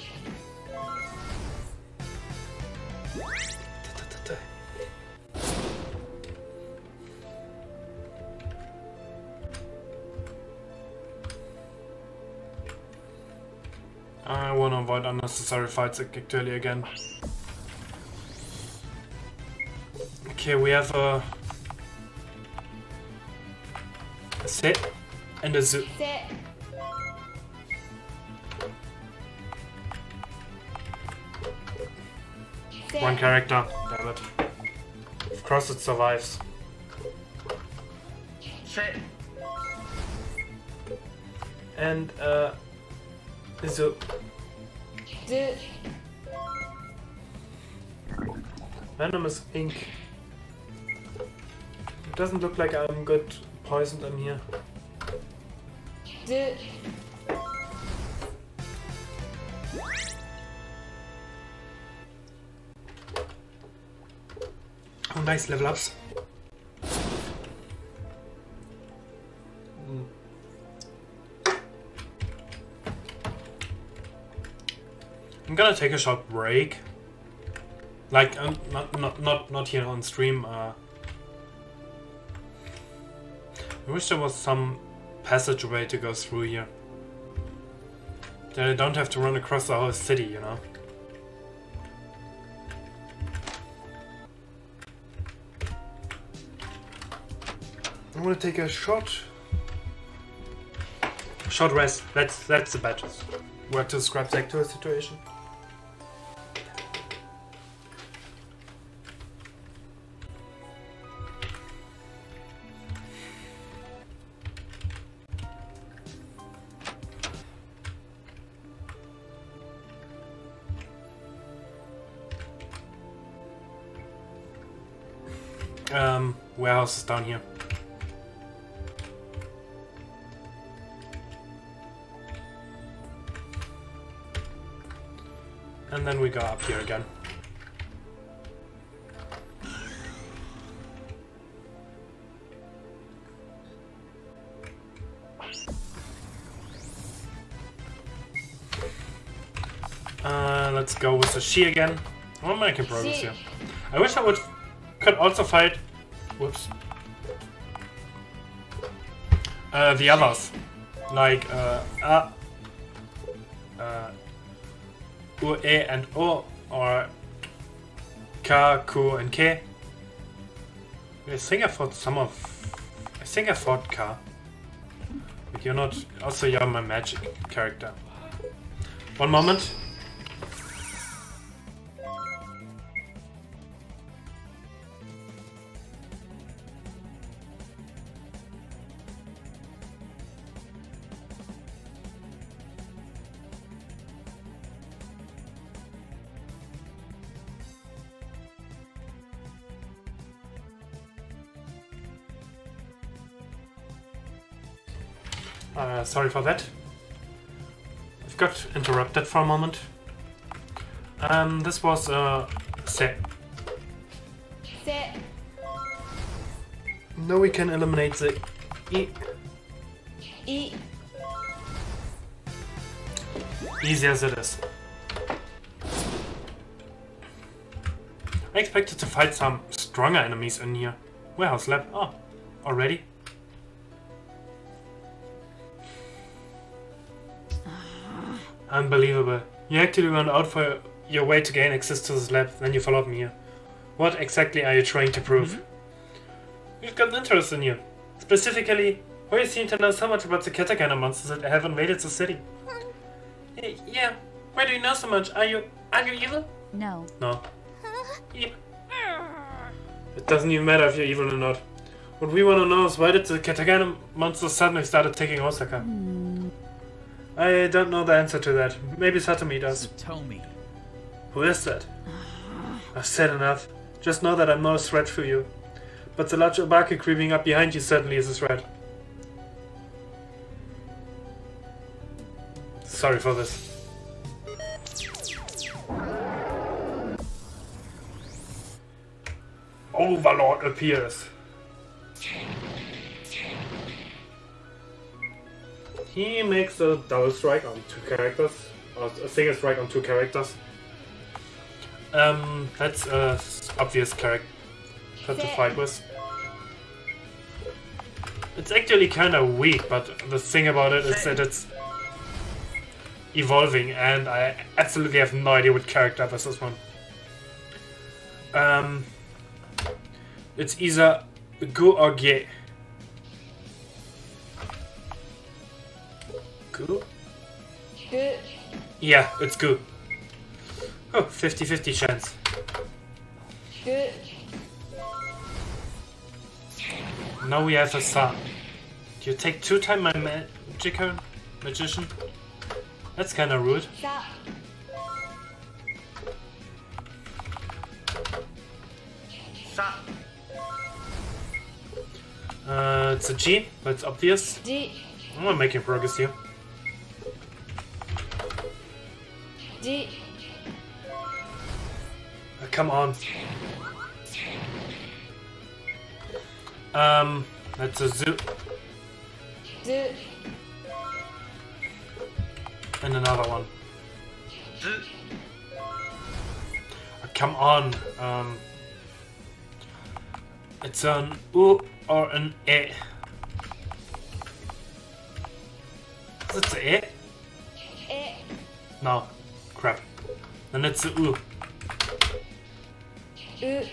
I wanna avoid unnecessary fights actually again. Okay, we have a set and a zoo. One character, damn it. Of course it survives. And so venomous ink. It doesn't look like I'm good poisoned in here. Oh, nice level ups. Mm. I'm gonna take a short break. Like, not here on stream. I wish there was some passageway to go through here. Then I don't have to run across the whole city, you know. I'm gonna take a short rest. That's the better word to describe the actual situation. warehouse is down here. And then we go up here again. Let's go with the she again. I'm making progress here. I wish I could also fight. Whoops. The others, like U, E, and O, or K, Q, and K. I think I fought some of. I think I fought K. But you're not. Also, you're my magic character. One moment. Sorry for that. I've got interrupted for a moment. This was Se. Se. Now we can eliminate the E. E. Easy as it is. I expected to fight some stronger enemies in here. Warehouse lab. Oh, already? Unbelievable. You actually went out for your way to gain access to this lab, then you followed me here. What exactly are you trying to prove? We've got an interest in you. Specifically, why you seem to know so much about the Katakana monsters that have invaded the city. Yeah, why do you know so much? Are you evil? No. No. It doesn't even matter if you're evil or not. What we want to know is why did the Katakana monsters suddenly started taking Osaka? I don't know the answer to that. Maybe Satomi does. Satomi. Who is that? I've said enough. Just know that I'm not a threat for you. But the large Obake creeping up behind you certainly is a threat. Sorry for this. Overlord appears. He makes a double strike on two characters, or a single strike on two characters. That's an obvious character to fight with. It's actually kind of weak, but the thing about it is that it's evolving, and I absolutely have no idea what character was this one. It's either Gu or Ge. Goo? Goo. Yeah, it's goo. Oh, 50-50 chance. Goo. Now we have a star. You take two times my magician? That's kinda rude. Stop. Stop. It's a G, that's obvious. G. I'm making progress here. D. Come on. That's a zoo. Zoo. And another one. Zoo. Come on. It's an U or an E. Is it the E? E. No. Crap. Then it's the U. U.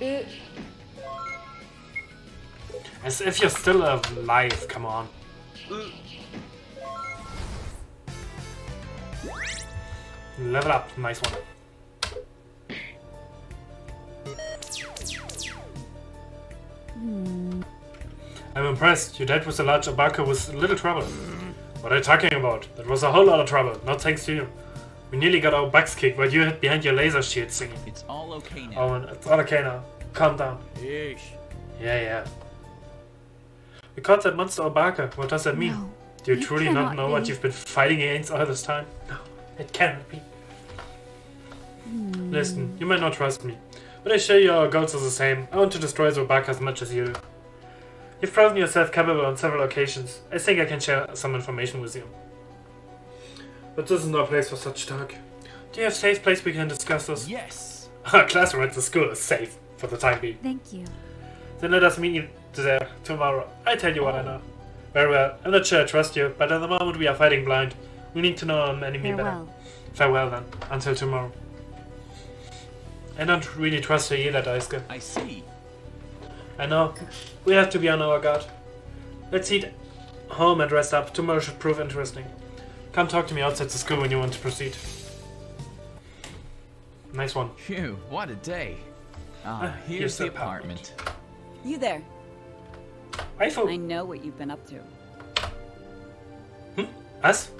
U. As if you're still alive, come on. U. Level up, nice one. I'm impressed. You dealt with a large Obake with little trouble. What are you talking about? That was a whole lot of trouble, not thanks to you. We nearly got our backs kicked while you hid behind your laser shield singing. It's all okay now. Owen, it's all okay now. Calm down. Yeesh. Yeah, yeah. We caught that monster Obake. What does that mean? No, do you truly not know what you've been fighting against all this time? No, it cannot be. Mm. Listen, you might not trust me, but I assure you our goals are the same. I want to destroy the Obake as much as you do. You've proven yourself capable on several occasions. I think I can share some information with you. But this is no place for such talk. Do you have a safe place we can discuss this? Yes! Our classroom at the school is safe, for the time being. Thank you. Then let us meet you there tomorrow. I tell you what I know. Very well. I'm not sure I trust you, but at the moment we are fighting blind. We need to know our enemy better. Farewell then. Until tomorrow. I don't really trust you either, Daisuke. I see. I know. We have to be on our guard. Let's head home and rest up. Tomorrow should prove interesting. Come talk to me outside the school when you want to proceed. Nice one. Phew, what a day. Here's the apartment. You there. I know what you've been up to. Hmm? Us?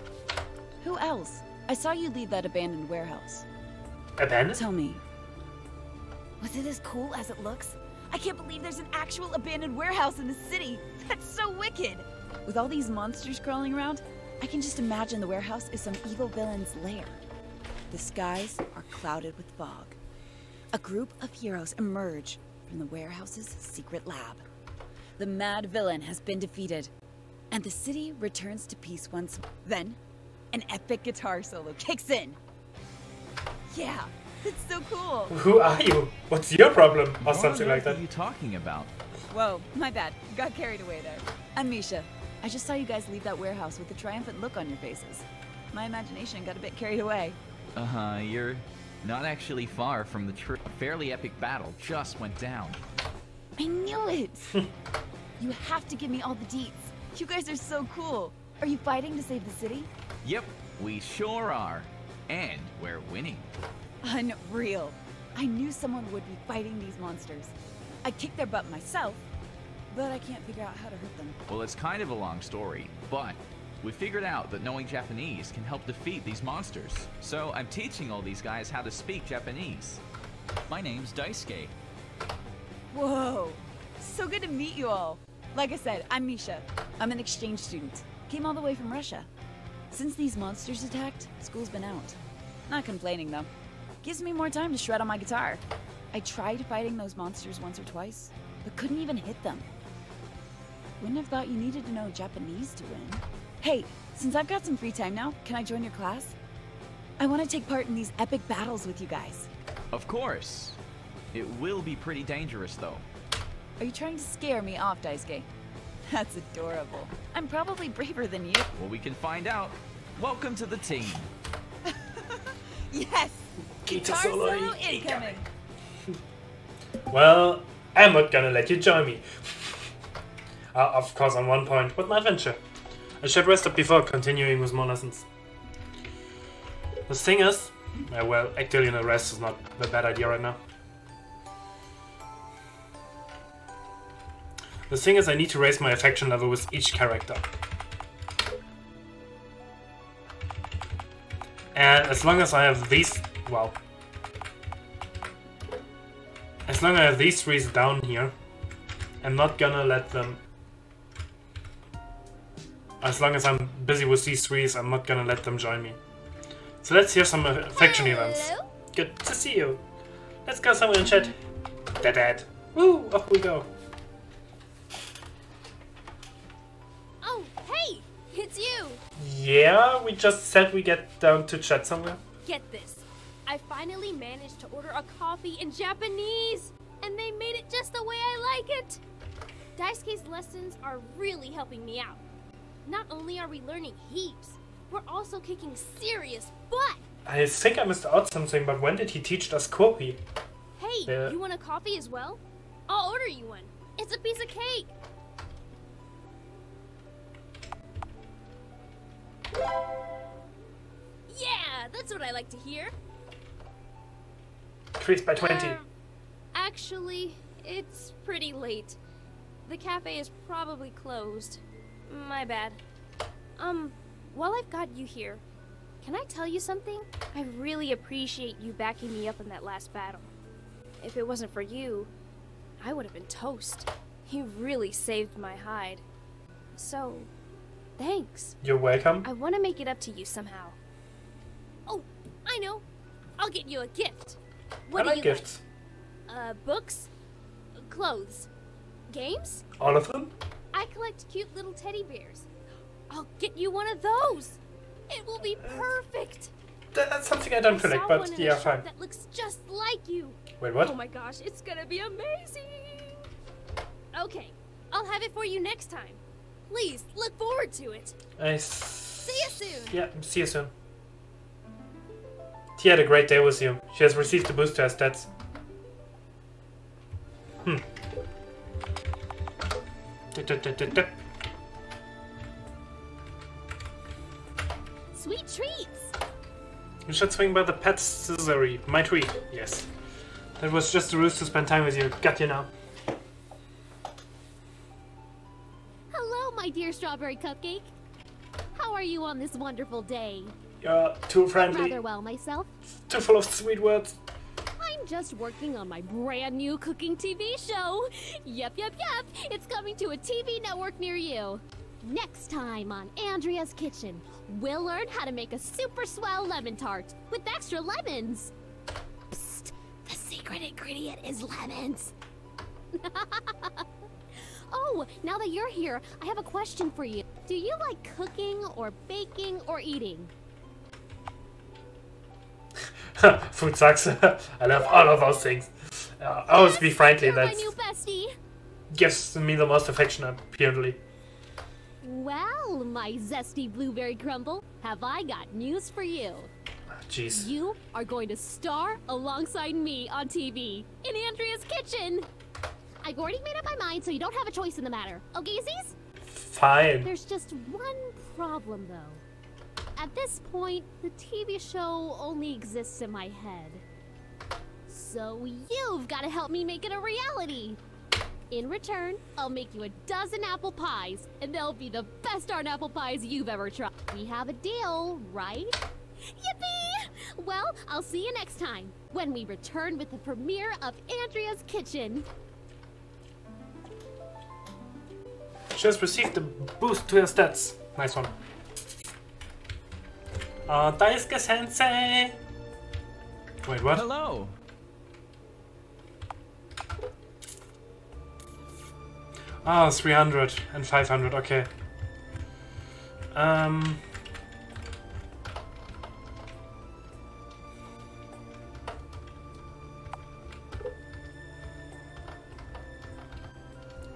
Who else? I saw you leave that abandoned warehouse. Abandoned? Tell me. Was it as cool as it looks? I can't believe there's an actual abandoned warehouse in the city. That's so wicked. With all these monsters crawling around, I can just imagine the warehouse is some evil villain's lair. The skies are clouded with fog. A group of heroes emerge from the warehouse's secret lab. The mad villain has been defeated, and the city returns to peace once. Then, an epic guitar solo kicks in. Yeah, that's so cool. Who are you? What's your problem? Or something like that. What are you talking about? Whoa, my bad. Got carried away there. I'm Misha. I just saw you guys leave that warehouse with a triumphant look on your faces. My imagination got a bit carried away. You're not actually far from the truth. A fairly epic battle just went down. I knew it! You have to give me all the deets. You guys are so cool. Are you fighting to save the city? Yep, we sure are. And we're winning. Unreal. I knew someone would be fighting these monsters. I kicked their butt myself. But I can't figure out how to hurt them. Well, it's kind of a long story, but we figured out that knowing Japanese can help defeat these monsters. So I'm teaching all these guys how to speak Japanese. My name's Daisuke. Whoa, so good to meet you all. Like I said, I'm Misha. I'm an exchange student. Came all the way from Russia. Since these monsters attacked, school's been out. Not complaining though. Gives me more time to shred on my guitar. I tried fighting those monsters once or twice, but couldn't even hit them. Wouldn't have thought you needed to know Japanese to win. Hey, since I've got some free time now, can I join your class? I want to take part in these epic battles with you guys. Of course. It will be pretty dangerous, though. Are you trying to scare me off, Daisuke? That's adorable. I'm probably braver than you. Well, we can find out. Welcome to the team. Yes! Guitar solo incoming! Well, I'm not gonna let you join me. Of course, on one point. What an adventure. I should rest up before continuing with more lessons. The thing is... well, actually the rest is not a bad idea right now. The thing is, I need to raise my affection level with each character. And as long as I have these... well... as long as I have these three down here, I'm not gonna let them... as long as I'm busy with these threes, I'm not gonna let them join me. So let's hear some affection events. Good to see you. Let's go somewhere and chat. Dad. Woo! Off we go. Oh, hey! It's you! Yeah, we just said we get down to chat somewhere. Get this. I finally managed to order a coffee in Japanese! And they made it just the way I like it! Daisuke's lessons are really helping me out. Not only are we learning heaps, we're also kicking serious butt! I think I missed out something, but when did he teach us kopi? Hey, you want a coffee as well? I'll order you one. It's a piece of cake! Yeah, that's what I like to hear. Increased by 20. Actually, it's pretty late. The cafe is probably closed. My bad. While I've got you here, can I tell you something? I really appreciate you backing me up in that last battle. If it wasn't for you, I would have been toast. You really saved my hide. So, thanks. You're welcome. I want to make it up to you somehow. Oh, I know. I'll get you a gift. What do you like? Gifts. Books, clothes, games. All of them? I collect cute little teddy bears. I'll get you one of those. It will be perfect. That's something I don't collect, but yeah, fine. That looks just like you. Wait, what? Oh my gosh, it's gonna be amazing. Okay, I'll have it for you next time. Please look forward to it. See you soon. Yeah, see you soon. She had a great day with you. She has received a boost to her stats. Hmm. Sweet treats. You should swing by the pet scissor. My tree. Yes. That was just a ruse to spend time with you. Got you now. Hello, my dear strawberry cupcake. How are you on this wonderful day? You're too friendly. Rather well myself. Too full of sweet words. I'm just working on my brand new cooking TV show. Yep, yep, yep. It's coming to a TV network near you. Next time on Andrea's Kitchen, we'll learn how to make a super swell lemon tart with extra lemons. Psst, the secret ingredient is lemons. Oh, now that you're here, I have a question for you. Do you like cooking or baking or eating? Food sucks. I love all of those things. Always be friendly. That's my new bestie. Gives me the most affection, apparently. Well, my zesty blueberry crumble, have I got news for you. Jeez. You are going to star alongside me on TV in Andrea's Kitchen. I've already made up my mind, so you don't have a choice in the matter. Okay, Z's? Fine. There's just one problem, though. At this point, the TV show only exists in my head. So you've got to help me make it a reality. In return, I'll make you 12 apple pies, and they'll be the best darn apple pies you've ever tried. We have a deal, right? Yippee! Well, I'll see you next time, when we return with the premiere of Andrea's Kitchen. Just received a boost to her stats. Nice one. Daisuke Sensei! Wait, what? Hello! Ah, 300 and 500, okay.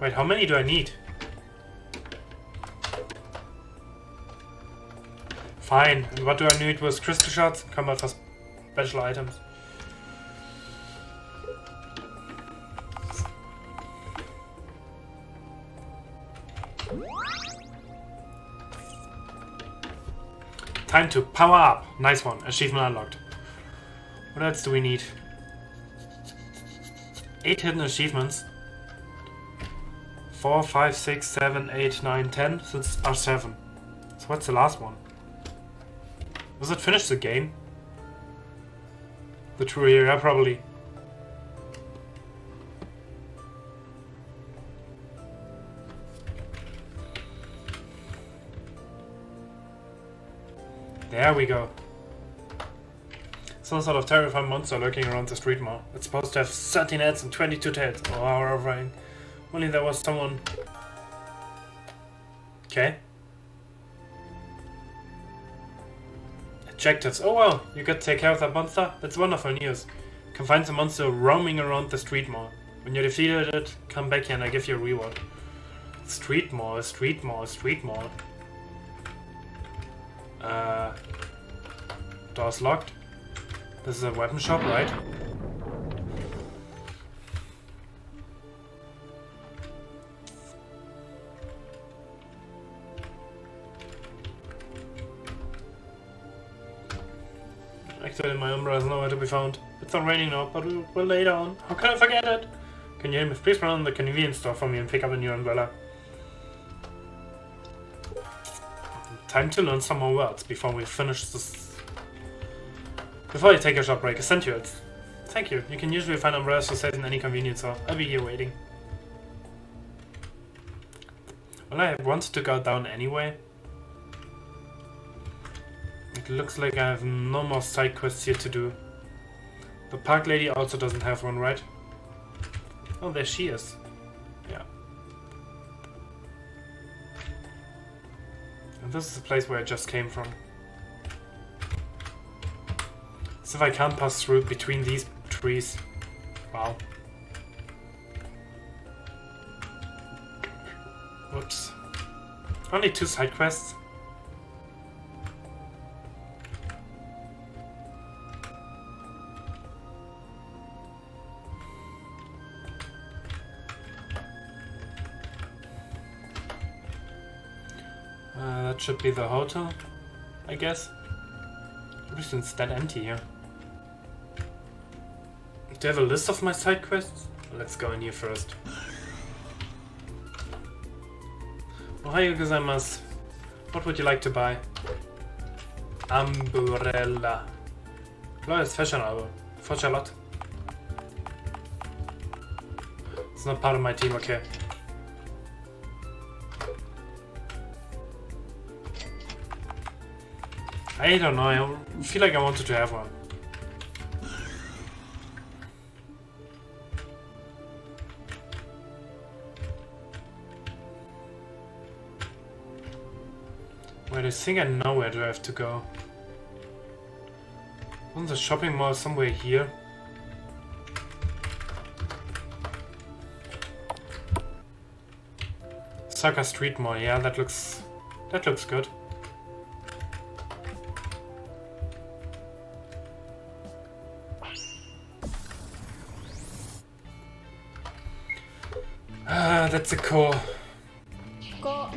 Wait, how many do I need? Fine. And what do I need with crystal shards? Come out for special items. Time to power up. Nice one. Achievement unlocked. What else do we need? 8 hidden achievements. 4, 5, 6, 7, 8, 9, 10. So it's R7. So what's the last one? Does it finish the game? The true hero, probably. There we go. Some sort of terrifying monster lurking around the street mall. It's supposed to have 13 heads and 22 tails. Oh, horrifying. Only there was someone. Okay. Objectives. Oh wow, you got to take care of that monster? That's wonderful news. You can find the monster roaming around the street mall. When you defeated it, come back here and I give you a reward. Street mall, street mall, street mall. Door's locked. This is a weapon shop, right? Actually, my umbrella is nowhere to be found. It's not raining now, but it will lay down. How can I forget it? Can you help me? Please run on the convenience store for me and pick up a new umbrella. Time to learn some more words before we finish this. Before you take a short break, I sent you it. Thank you. You can usually find umbrellas for sale in any convenience store. I'll be here waiting. Well, I wanted to go down anyway. It looks like I have no more side quests here to do. The park lady also doesn't have one, right? Oh, there she is. Yeah. And this is the place where I just came from. So if I can't pass through between these trees... Wow. Whoops. Only 2 side quests. That should be the hotel, I guess. Everything's dead empty here. Do you have a list of my side quests? Let's go in here first. Ohayo gozaimasu. What would you like to buy? Umbrella. Chloe's fashion album. For Charlotte. It's not part of my team, okay. I don't know, I feel like I wanted to have one. Wait, I think I know where do I have to go. Wasn't the shopping mall somewhere here? Osaka Street Mall, yeah, that looks good. That's a core. Go.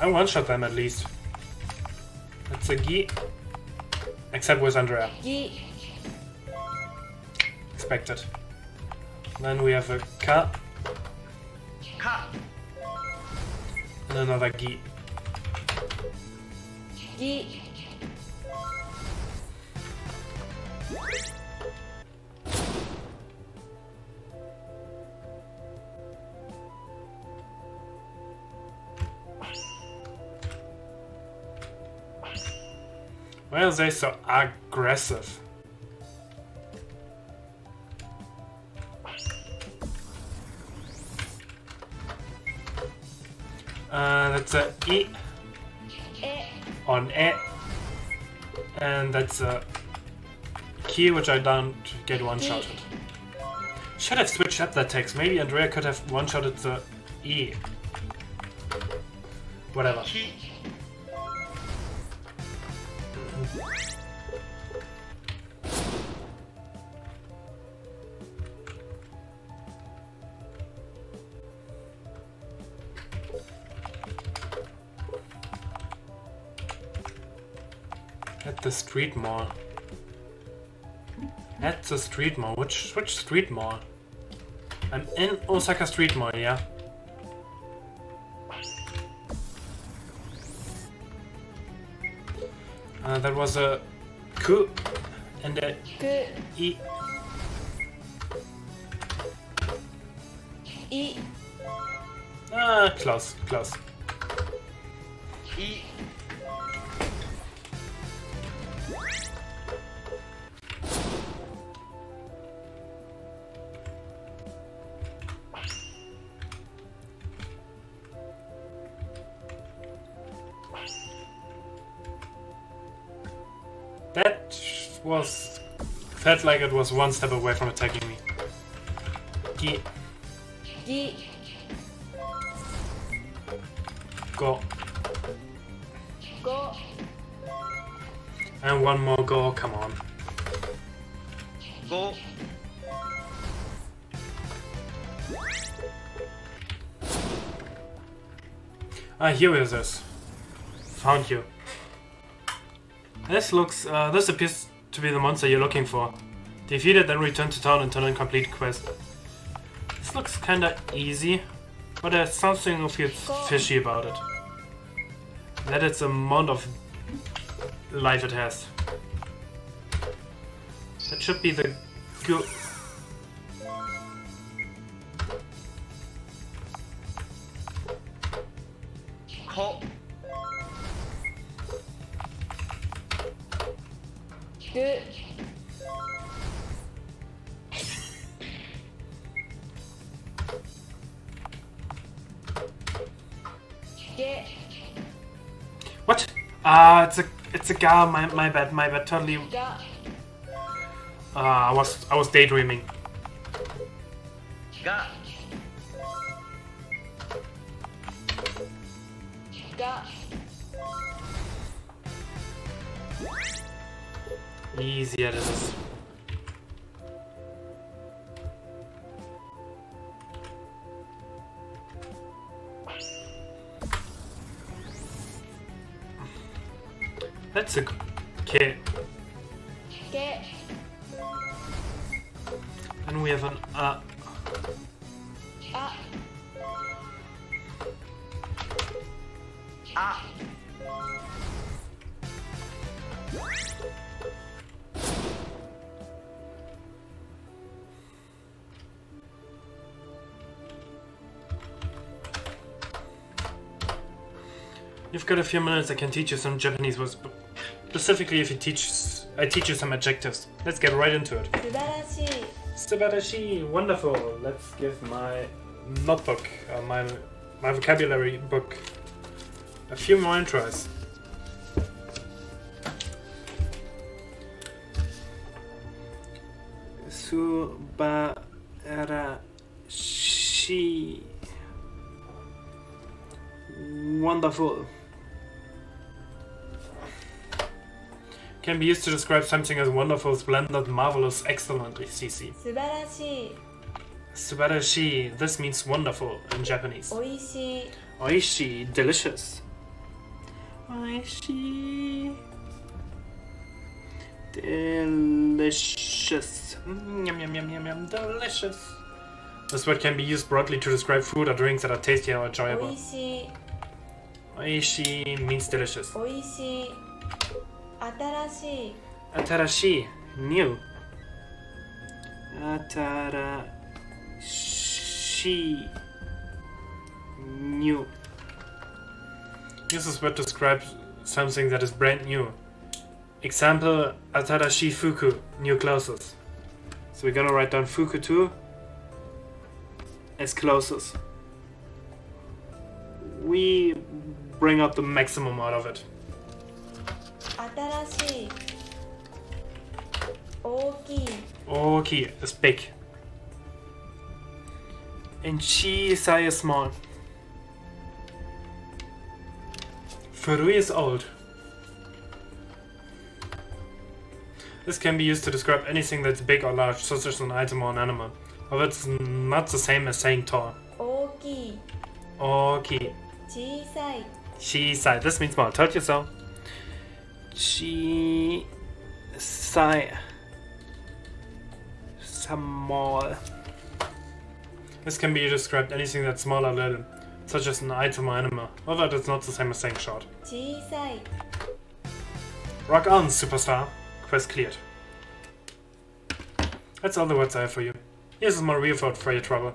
I one-shot them at least. That's a gi. Except with Andrea. Gi. Expected. Then we have a ka. Ka. And another gi. Gi. Why are they so aggressive? That's a E on E, and that's a key which I don't get one-shotted. Should have switched up that text. Maybe Andrea could have one-shotted the E. Whatever. At the street mall. At the street mall. Which street mall? I'm in Osaka Street Mall, yeah. That was a ku and a i. I. Ah, close, close. I. Felt like it was one step away from attacking me. Gi. Gi. Go. Go. And one more go, come on. Go. Ah, here is this. Found you. This looks, this appears to be the monster you're looking for. Defeat it, then return to town and turn in complete quest. This looks kinda easy, but there's something feels fishy about it. That is the amount of life it has. That should be the good. Oh. Good. Yeah. What? Ah, it's a gar. My bad. Totally. I was daydreaming. Ga. Ga. Easier this is. That's a okay. Okay. And we have an You've got a few minutes. I can teach you some Japanese words, specifically if you I teach you some adjectives. Let's get right into it. Subarashii. Subarashii, wonderful. Let's give my notebook, my vocabulary book, a few more intros. Subarashii, wonderful. Can be used to describe something as wonderful, splendid, marvelous, excellent, etc. Subarashii. Subarashii. This means wonderful in Japanese. Oishii. Oishii. Delicious. Oishii. Delicious. Yum yum yum yum yum. Delicious. This word can be used broadly to describe food or drinks that are tasty or enjoyable. Oishii. Oishii means delicious. Oishii. Atarashii. Atarashii. New. Atarashii. New. This is what describes something that is brand new. Example, Atarashii fuku. New clothes. So we're gonna write down fuku too as clothes. We bring out the maximum out of it. Atarashii. Ookii. Ookii is big. And Chiisai is small. Furui is old. This can be used to describe anything that's big or large, such as an item or an animal. However, it's not the same as saying tall. Ookii. Ookii. Chiisai. Chiisai. This means small. Tell yourself. Chiisai. Small. This can be described anything that's small or little, such as an item or animal. Although that's not the same as saying short. Chiisai. Rock on, superstar. Quest cleared. That's all the words I have for you. Here's some more reward for your trouble.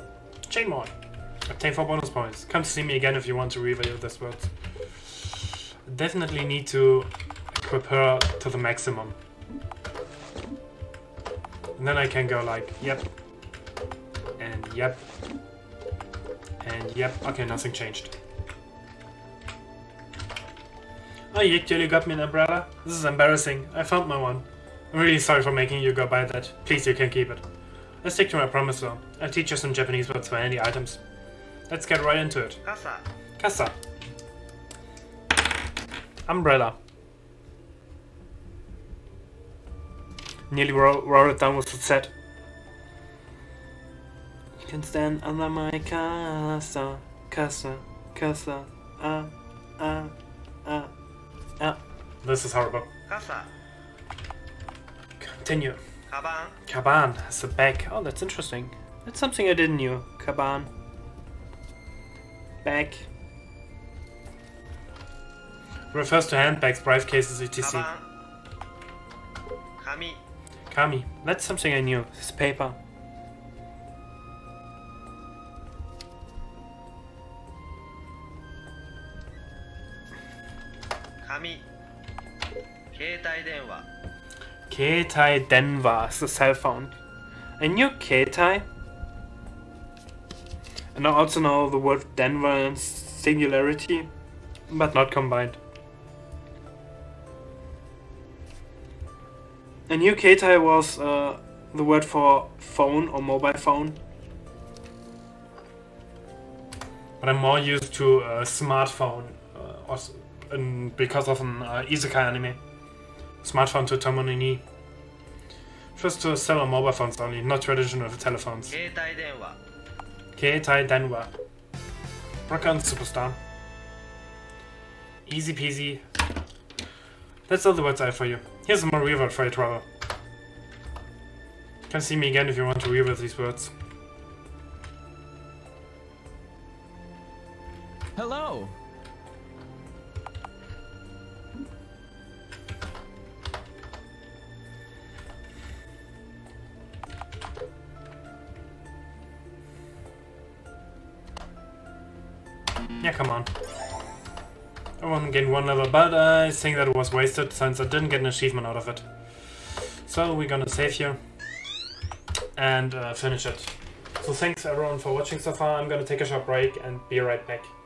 Chain more. Obtain 4 bonus points. Come to see me again if you want to reveal this word. Definitely need to prepare to the maximum, and then I can go like yep and yep and yep. Okay, nothing changed. Oh, you actually got me an umbrella? This is embarrassing. I found my one. I'm really sorry for making you go buy that. Please, you can keep it. Let's stick to my promise though. I'll teach you some Japanese words for handy items. Let's get right into it. Kasa. Kasa. Umbrella. Nearly roll it down with the set. You can stand under my casa, casa, casa, ah, ah, ah, ah. This is horrible. Casa. Continue. Kaban. Kaban is the bag. Oh, that's interesting. That's something I didn't know. Kaban. Bag. Refers to handbags, briefcases, etc. Kami. Kami. That's something I knew. This paper. Kami. Keitai denwa. Keitai denwa is the cell phone. I knew keitai. And I also know the word Denver and singularity, but not combined. I knew keitai was the word for phone or mobile phone. But I'm more used to smartphone, also, and because of an isekai anime. Smartphone to Tomoni ni. Just to sell on mobile phones only, not traditional telephones. Keitai denwa. Keitai denwa. Rock on Superstar. Easy peasy. That's all the words I have for you. Here's some more real-world for your trouble. Come see me again if you want to real-world these words. Hello! Yeah, come on. I want to gain one level, but I think that was wasted since I didn't get an achievement out of it. So we're gonna save here and finish it. So thanks everyone for watching so far. I'm gonna take a short break and be right back.